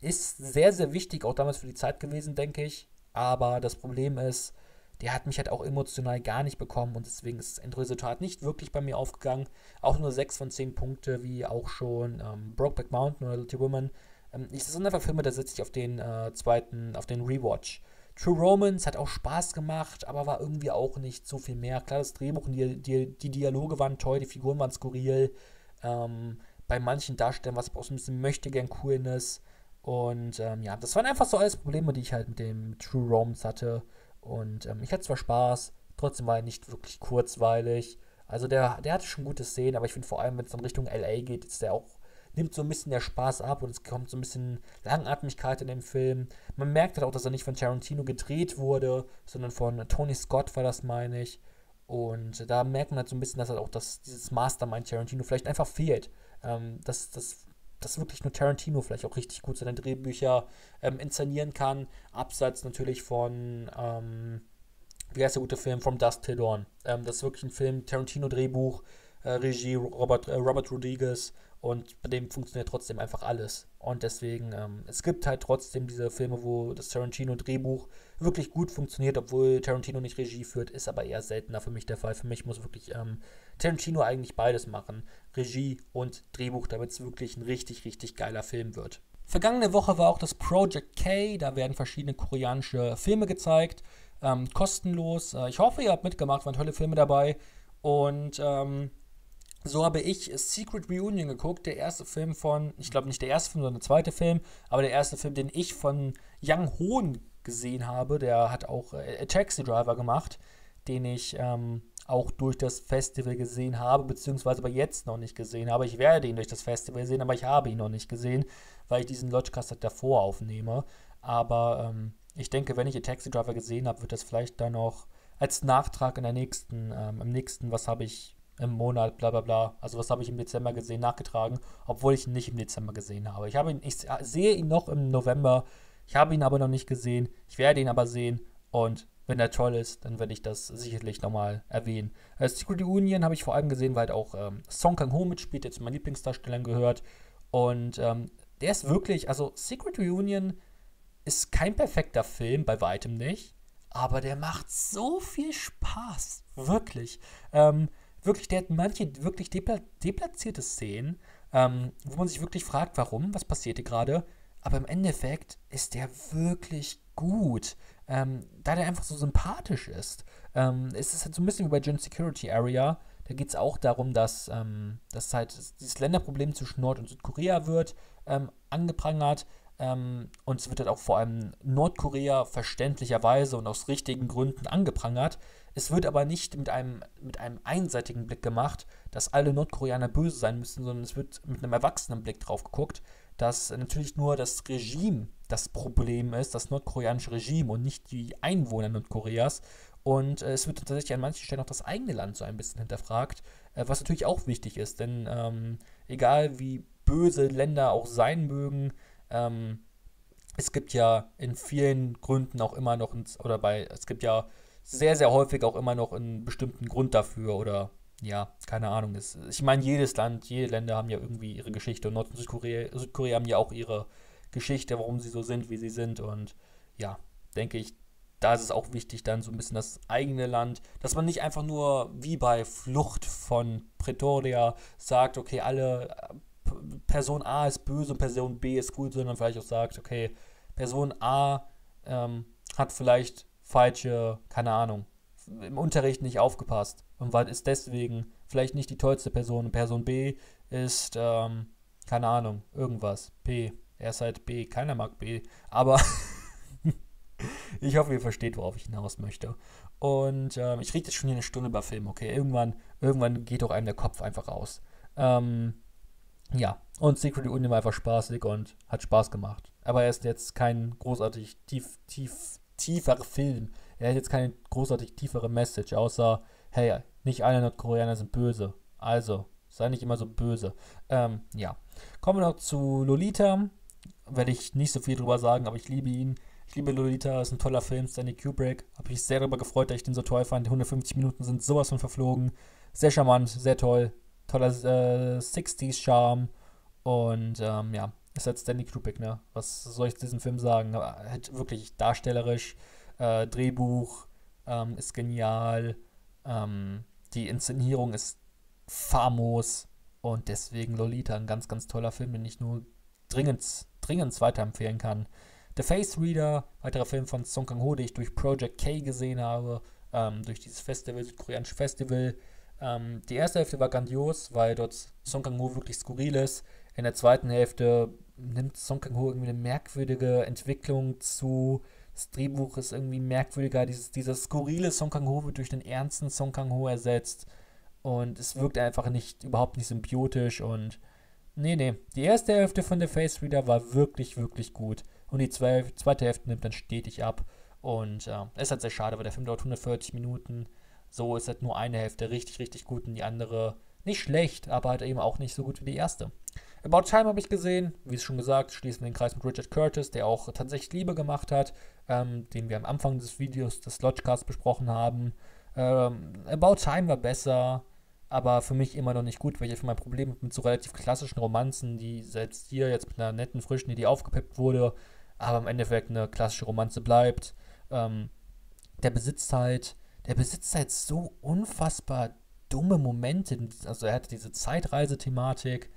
Ist sehr, sehr wichtig, auch damals für die Zeit gewesen, denke ich. Aber das Problem ist, der hat mich halt auch emotional gar nicht bekommen und deswegen ist das Endresultat nicht wirklich bei mir aufgegangen. Auch nur 6 von 10 Punkte, wie auch schon Brokeback Mountain oder Little Women. Das sind einfach Filme, da setze ich auf den auf den Rewatch. True Romance hat auch Spaß gemacht, aber war irgendwie auch nicht so viel mehr. Klar, das Drehbuch und die Dialoge waren toll, die Figuren waren skurril. Bei manchen Darstellern war es auch so ein bisschen Möchtegern-Coolness. Und ja, das waren einfach so alles Probleme, die ich halt mit dem True Romance hatte. Und ich hatte zwar Spaß, trotzdem war er nicht wirklich kurzweilig. Also der hatte schon gute Szenen, aber ich finde vor allem, wenn es dann Richtung L.A. geht, ist der auch, nimmt so ein bisschen der Spaß ab und es kommt so ein bisschen Langatmigkeit in dem Film. Man merkt halt auch, dass er nicht von Tarantino gedreht wurde, sondern von Tony Scott war das, meine ich. Und da merkt man halt so ein bisschen, dass halt auch dieses Mastermind Tarantino vielleicht einfach fehlt. Dass wirklich nur Tarantino vielleicht auch richtig gut seine Drehbücher inszenieren kann, abseits natürlich von, wie heißt der gute Film, From Dusk Till Dawn. Das ist wirklich ein Film, Tarantino-Drehbuch, Regie Robert Rodriguez, und bei dem funktioniert trotzdem einfach alles. Und deswegen, es gibt halt trotzdem diese Filme, wo das Tarantino-Drehbuch wirklich gut funktioniert, obwohl Tarantino nicht Regie führt, ist aber eher seltener für mich der Fall. Für mich muss wirklich Tarantino eigentlich beides machen, Regie und Drehbuch, damit es wirklich ein richtig, richtig geiler Film wird. Vergangene Woche war auch das Project K, da werden verschiedene koreanische Filme gezeigt, kostenlos. Ich hoffe, ihr habt mitgemacht, waren tolle Filme dabei. Und so habe ich Secret Reunion geguckt, der erste Film von, ich glaube nicht der erste Film, sondern der zweite Film, aber der erste Film, den ich von Yang Hoon gesehen habe, der hat auch A Taxi Driver gemacht, den ich auch durch das Festival gesehen habe, beziehungsweise aber jetzt noch nicht gesehen habe. Ich werde ihn durch das Festival sehen, aber ich habe ihn noch nicht gesehen, weil ich diesen Lodgecast halt davor aufnehme. Aber ich denke, wenn ich A Taxi Driver gesehen habe, wird das vielleicht dann noch als Nachtrag in der nächsten, was habe ich im Monat, bla bla bla, also was habe ich im Dezember gesehen, nachgetragen, obwohl ich ihn nicht im Dezember gesehen habe. Ich sehe ihn noch im November, ich habe ihn aber noch nicht gesehen, ich werde ihn aber sehen und wenn er toll ist, dann werde ich das sicherlich nochmal erwähnen. Secret Union habe ich vor allem gesehen, weil halt auch Song Kang-ho mitspielt, der zu meinen Lieblingsdarstellern gehört und der ist wirklich, also Secret Union ist kein perfekter Film, bei weitem nicht, aber der macht so viel Spaß, wirklich. Wirklich, der hat manche wirklich deplatzierte Szenen, wo man sich wirklich fragt, warum, was passiert hier gerade, aber im Endeffekt ist der wirklich gut, da der einfach so sympathisch ist. Es ist halt so ein bisschen wie bei Gen Security Area, da geht es auch darum, dass halt dieses Länderproblem zwischen Nord- und Südkorea wird angeprangert, und es wird halt auch vor allem Nordkorea verständlicherweise und aus richtigen Gründen angeprangert. Es wird aber nicht mit einem einseitigen Blick gemacht, dass alle Nordkoreaner böse sein müssen, sondern es wird mit einem erwachsenen Blick drauf geguckt, dass natürlich nur das Regime das Problem ist, das nordkoreanische Regime und nicht die Einwohner Nordkoreas. Und es wird tatsächlich an manchen Stellen auch das eigene Land so ein bisschen hinterfragt, was natürlich auch wichtig ist, denn egal wie böse Länder auch sein mögen, es gibt ja in vielen Gründen auch immer noch, es gibt ja sehr, sehr häufig auch immer noch einen bestimmten Grund dafür oder ja, keine Ahnung. Ich meine, jede Länder haben ja irgendwie ihre Geschichte und Nord- und Südkorea haben ja auch ihre Geschichte, warum sie so sind, wie sie sind und ja, denke ich, da ist es auch wichtig, dann so ein bisschen das eigene Land, dass man nicht einfach nur wie bei Flucht von Pretoria sagt, okay, alle Person A ist böse und Person B ist gut, sondern vielleicht auch sagt, okay, Person A hat vielleicht falsche, keine Ahnung, im Unterricht nicht aufgepasst und ist deswegen vielleicht nicht die tollste Person. Und Person B ist, keine Ahnung, irgendwas. B. Er ist halt B. Keiner mag B. Aber... Ich hoffe, ihr versteht, worauf ich hinaus möchte. Und ich rede jetzt schon hier eine Stunde über Film, okay? Irgendwann geht auch einem der Kopf einfach raus. Ja, und Secret Union war einfach spaßig und hat Spaß gemacht. Aber er ist jetzt kein großartig tieferer Film. Er hat jetzt keine großartig tiefere Message, außer, hey, nicht alle Nordkoreaner sind böse. Also, sei nicht immer so böse. Ja. Kommen wir noch zu Lolita. Werde ich nicht so viel drüber sagen, aber ich liebe ihn. Ich liebe Lolita, ist ein toller Film, Stanley Kubrick. Habe mich sehr darüber gefreut, dass ich den so toll fand. 150 Minuten sind sowas von verflogen. Sehr charmant, sehr toll. Toller 60s-Charme. Und ja, ist halt Stanley Kubrick, ne? Was soll ich zu diesem Film sagen? Aber halt wirklich darstellerisch. Drehbuch ist genial. Die Inszenierung ist famos. Und deswegen Lolita, ein ganz, ganz toller Film, den ich nur dringend weiterempfehlen kann. The Face Reader, weiterer Film von Song Kang-ho, den ich durch Project K gesehen habe, durch dieses Festival, südkoreanische Festival. Die erste Hälfte war grandios, weil dort Song Kang-ho wirklich skurril ist. In der zweiten Hälfte nimmt Song Kang-ho irgendwie eine merkwürdige Entwicklung zu. Das Drehbuch ist irgendwie merkwürdiger. Dieser skurrile Song Kang-ho wird durch den ernsten Song Kang-ho ersetzt. Und es wirkt einfach überhaupt nicht symbiotisch. Und nee. Die erste Hälfte von The Face Reader war wirklich, wirklich gut. Und die zweite Hälfte nimmt dann stetig ab. Und es ist halt sehr schade, weil der Film dauert 140 Minuten. So ist halt nur eine Hälfte richtig, richtig gut und die andere nicht schlecht, aber halt eben auch nicht so gut wie die erste. About Time habe ich gesehen. Wie es schon gesagt, schließen wir den Kreis mit Richard Curtis, der auch tatsächlich Liebe gemacht hat, den wir am Anfang des Videos des Lodgecast besprochen haben. About Time war besser, aber für mich immer noch nicht gut, weil ich einfach mein Problem habe mit so relativ klassischen Romanzen, die selbst hier jetzt mit einer netten, frischen Idee aufgepeppt wurde, aber im Endeffekt eine klassische Romanze bleibt. Der besitzt halt so unfassbar dumme Momente. Also er hatte diese Zeitreise-Thematik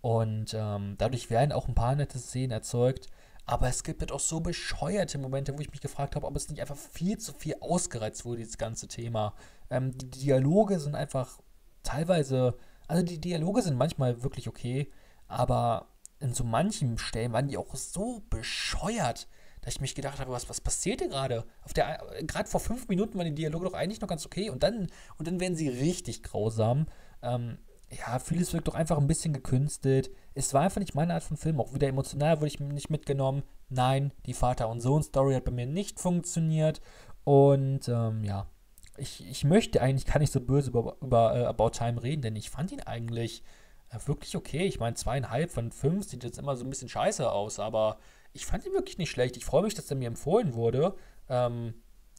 und dadurch werden auch ein paar nette Szenen erzeugt. Aber es gibt halt auch so bescheuerte Momente, wo ich mich gefragt habe, ob es nicht einfach viel zu viel ausgereizt wurde, dieses ganze Thema. Die Dialoge sind einfach teilweise... Also die Dialoge sind manchmal wirklich okay, aber... In so manchen Stellen waren die auch so bescheuert, dass ich mich gedacht habe, was passiert denn gerade? Gerade vor 5 Minuten waren die Dialoge doch eigentlich noch ganz okay und dann werden sie richtig grausam. Ja, vieles wirkt doch einfach ein bisschen gekünstelt. Es war einfach nicht meine Art von Film. Auch wieder emotional wurde ich nicht mitgenommen. Nein, die Vater- und Sohn-Story hat bei mir nicht funktioniert. Und ja, ich möchte eigentlich gar nicht so böse über About Time reden, denn ich fand ihn eigentlich... wirklich okay. Ich meine, 2,5 von 5 sieht jetzt immer so ein bisschen scheiße aus, aber ich fand ihn wirklich nicht schlecht. Ich freue mich, dass er mir empfohlen wurde,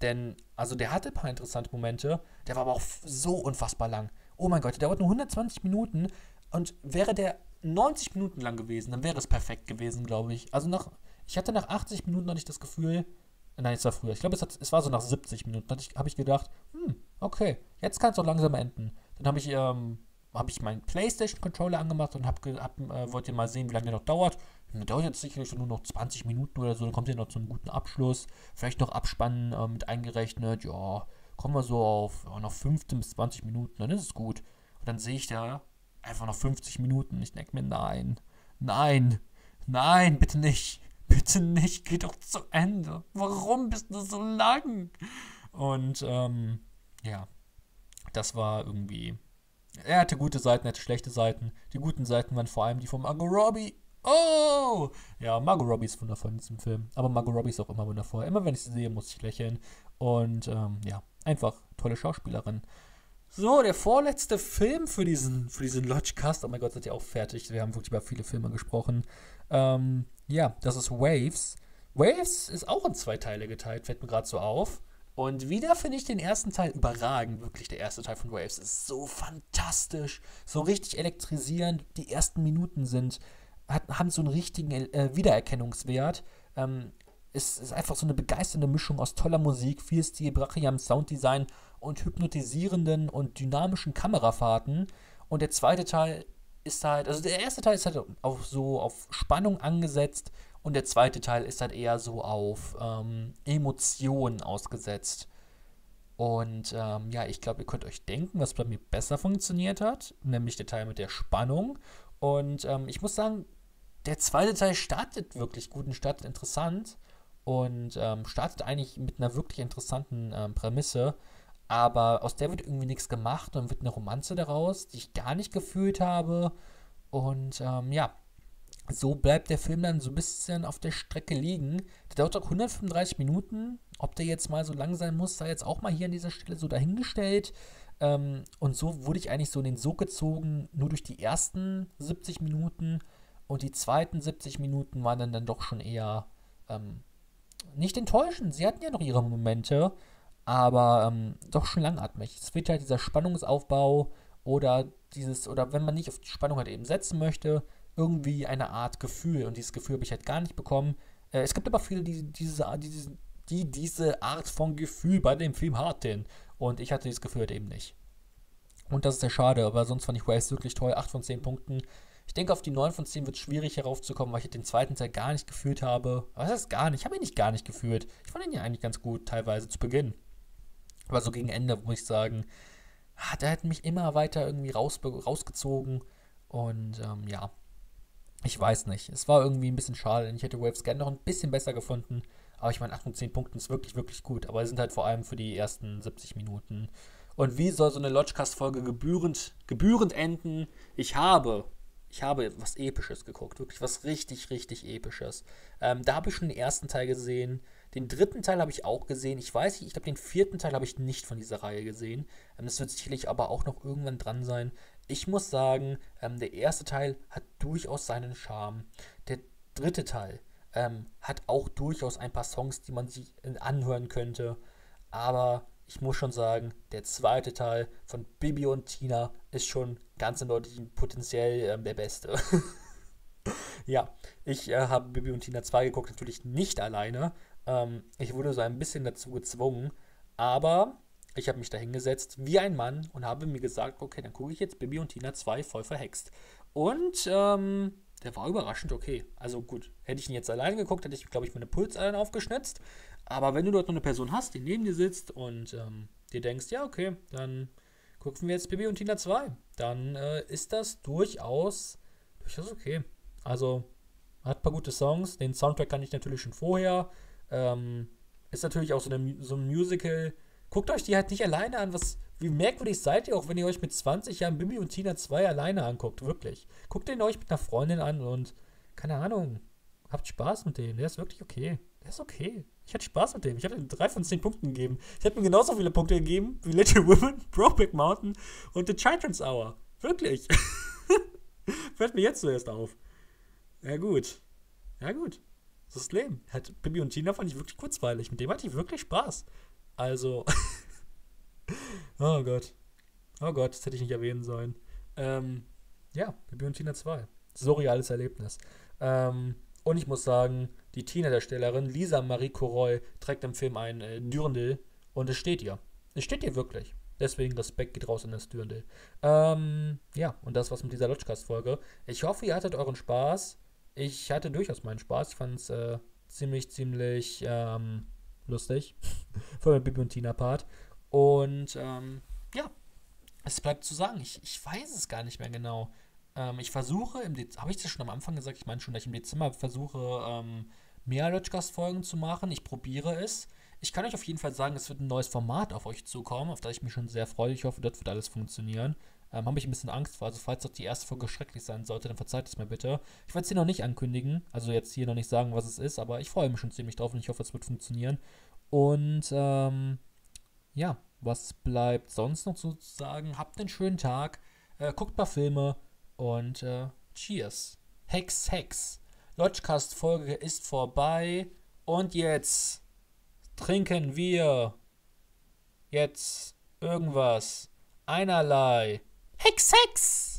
denn, also der hatte ein paar interessante Momente, der war aber auch so unfassbar lang. Oh mein Gott, der dauert nur 120 Minuten und wäre der 90 Minuten lang gewesen, dann wäre es perfekt gewesen, glaube ich. Also ich hatte nach 80 Minuten noch nicht das Gefühl, nein, es war früher, ich glaube, es war so nach 70 Minuten, habe ich gedacht, okay, jetzt kann es doch langsam enden. Dann habe ich meinen PlayStation-Controller angemacht und wollte mal sehen, wie lange der noch dauert. Und der dauert jetzt sicherlich nur noch 20 Minuten oder so, dann kommt der noch zu einem guten Abschluss. Vielleicht noch Abspannen mit eingerechnet. Ja, kommen wir so auf noch 15 bis 20 Minuten, dann ist es gut. Und dann sehe ich da einfach noch 50 Minuten. Ich denke mir, nein, bitte nicht. Bitte nicht, geh doch zu Ende. Warum bist du so lang? Und, ja, das war irgendwie... Er hatte gute Seiten, er hatte schlechte Seiten. Die guten Seiten waren vor allem die von Margot Robbie. Oh! Ja, Margot Robbie ist wundervoll in diesem Film. Aber Margot Robbie ist auch immer wundervoll. Immer wenn ich sie sehe, muss ich lächeln. Und ja, Einfach tolle Schauspielerin. So, der vorletzte Film für diesen Lodgecast. Oh mein Gott, seid ihr auch fertig. Wir haben wirklich über viele Filme gesprochen. Ja, das ist Waves. Waves ist auch in 2 Teile geteilt, fällt mir gerade so auf. Und wieder finde ich den ersten Teil überragend. Wirklich, der erste Teil von Waves ist so fantastisch. So richtig elektrisierend. Die ersten Minuten haben so einen richtigen Wiedererkennungswert. Es ist einfach so eine begeisternde Mischung aus toller Musik, viel Stil, brachialem Sounddesign und hypnotisierenden und dynamischen Kamerafahrten. Und der zweite Teil ist halt, also der erste Teil ist halt auch so auf Spannung angesetzt. Und der zweite Teil ist halt eher so auf Emotionen ausgesetzt. Und ja, ich glaube, ihr könnt euch denken, was bei mir besser funktioniert hat. Nämlich der Teil mit der Spannung. Und ich muss sagen, der zweite Teil startet wirklich gut und startet interessant. Und startet eigentlich mit einer wirklich interessanten Prämisse. Aber aus der wird irgendwie nichts gemacht und wird eine Romanze daraus, die ich gar nicht gefühlt habe. Und ja, so bleibt der Film dann so ein bisschen auf der Strecke liegen. Der dauert auch 135 Minuten. Ob der jetzt mal so lang sein muss, sei jetzt auch mal hier an dieser Stelle so dahingestellt. Und so wurde ich eigentlich so in den Sog gezogen, nur durch die ersten 70 Minuten. Und die zweiten 70 Minuten waren dann doch schon eher nicht enttäuschend. Sie hatten ja noch ihre Momente, aber doch schon langatmig. Es fehlt halt dieser Spannungsaufbau oder wenn man nicht auf die Spannung halt eben setzen möchte, irgendwie eine Art Gefühl. Und dieses Gefühl habe ich halt gar nicht bekommen. Es gibt aber viele, die diese Art von Gefühl bei dem Film hatten. Und ich hatte dieses Gefühl halt eben nicht. Und das ist sehr schade, aber sonst fand ich Waves wirklich toll. 8 von 10 Punkten. Ich denke, auf die 9 von 10 wird es schwierig heraufzukommen, weil ich den zweiten Teil gar nicht gefühlt habe. Was heißt gar nicht? Ich habe ihn nicht gar nicht gefühlt. Ich fand ihn ja eigentlich ganz gut, teilweise zu Beginn. Aber so gegen Ende, muss ich sagen, der hat mich immer weiter irgendwie rausgezogen. Und ja, ich weiß nicht. Es war irgendwie ein bisschen schade, denn ich hätte Waves gerne noch ein bisschen besser gefunden. Aber ich meine, 8 von 10 Punkten ist wirklich, wirklich gut. Aber sie sind halt vor allem für die ersten 70 Minuten. Und wie soll so eine Lodgecast-Folge gebührend enden? Ich habe was Episches geguckt, wirklich was richtig, richtig Episches. Da habe ich schon den ersten Teil gesehen, den dritten Teil habe ich auch gesehen, ich weiß nicht, ich glaube den vierten Teil habe ich nicht von dieser Reihe gesehen, das wird sicherlich aber auch noch irgendwann dran sein. Ich muss sagen, der erste Teil hat durchaus seinen Charme, der dritte Teil hat auch durchaus ein paar Songs, die man sich anhören könnte, aber ich muss schon sagen, der zweite Teil von Bibi und Tina ist schon ganz eindeutig potenziell der beste. Ja, ich habe Bibi und Tina 2 geguckt, natürlich nicht alleine. Ich wurde so ein bisschen dazu gezwungen, aber ich habe mich da hingesetzt wie ein Mann und habe mir gesagt, okay, dann gucke ich jetzt Bibi und Tina 2 voll verhext. Und der war überraschend okay. Also gut, hätte ich ihn jetzt alleine geguckt, hätte ich, glaube ich, meine Pulsadern aufgeschnitzt. Aber wenn du dort noch eine Person hast, die neben dir sitzt und dir denkst, ja, okay, dann gucken wir jetzt Bibi und Tina 2, dann ist das durchaus okay. Also, hat ein paar gute Songs. Den Soundtrack kann ich natürlich schon vorher. Ist natürlich auch so ein Musical. Guckt euch die halt nicht alleine an. Wie merkwürdig seid ihr auch, wenn ihr euch mit 20 Jahren Bibi und Tina 2 alleine anguckt. Wirklich. Guckt den euch mit einer Freundin an und, keine Ahnung, habt Spaß mit dem. Der ist wirklich okay. Der ist okay. Ich hatte Spaß mit dem. Ich habe ihm 3 von 10 Punkten gegeben. Ich habe mir genauso viele Punkte gegeben wie Little Women, Brokeback Mountain und The Children's Hour. Wirklich. Fällt mir jetzt zuerst auf. Ja gut. Ja gut. Das ist das Leben. Bibi und Tina fand ich wirklich kurzweilig. Mit dem hatte ich wirklich Spaß. Also. Oh Gott. Oh Gott, das hätte ich nicht erwähnen sollen. Ja, Bibi und Tina 2. Surreales Erlebnis. Und ich muss sagen, die Tina-Darstellerin Lisa Marie Corroy trägt im Film ein Dürndl und es steht ihr. Es steht ihr wirklich. Deswegen Respekt geht raus in das Dürndl. Ja, und das war's mit dieser Lodgecast-Folge. Ich hoffe, ihr hattet euren Spaß. Ich hatte durchaus meinen Spaß. Ich fand es ziemlich lustig. Vor allem Bibi und Tina-Part. Und ja, es bleibt zu sagen. Ich weiß es gar nicht mehr genau. Ich versuche, habe ich das schon am Anfang gesagt? Ich meine schon, dass ich im Dezember versuche, mehr Lodgecast-Folgen zu machen. Ich probiere es. Ich kann euch auf jeden Fall sagen, es wird ein neues Format auf euch zukommen, auf das ich mich schon sehr freue. Ich hoffe, dort wird alles funktionieren. Habe ich ein bisschen Angst vor. Also falls doch die erste Folge schrecklich sein sollte, dann verzeiht es mir bitte. Ich werde es hier noch nicht ankündigen. Also jetzt hier noch nicht sagen, was es ist. Aber ich freue mich schon ziemlich drauf und ich hoffe, es wird funktionieren. Und ja, Was bleibt sonst noch zu sagen? Habt einen schönen Tag, guckt ein paar Filme und cheers. Hex, Hex. Lodgecast-Folge ist vorbei und jetzt trinken wir jetzt irgendwas. Einerlei. Hex, Hex.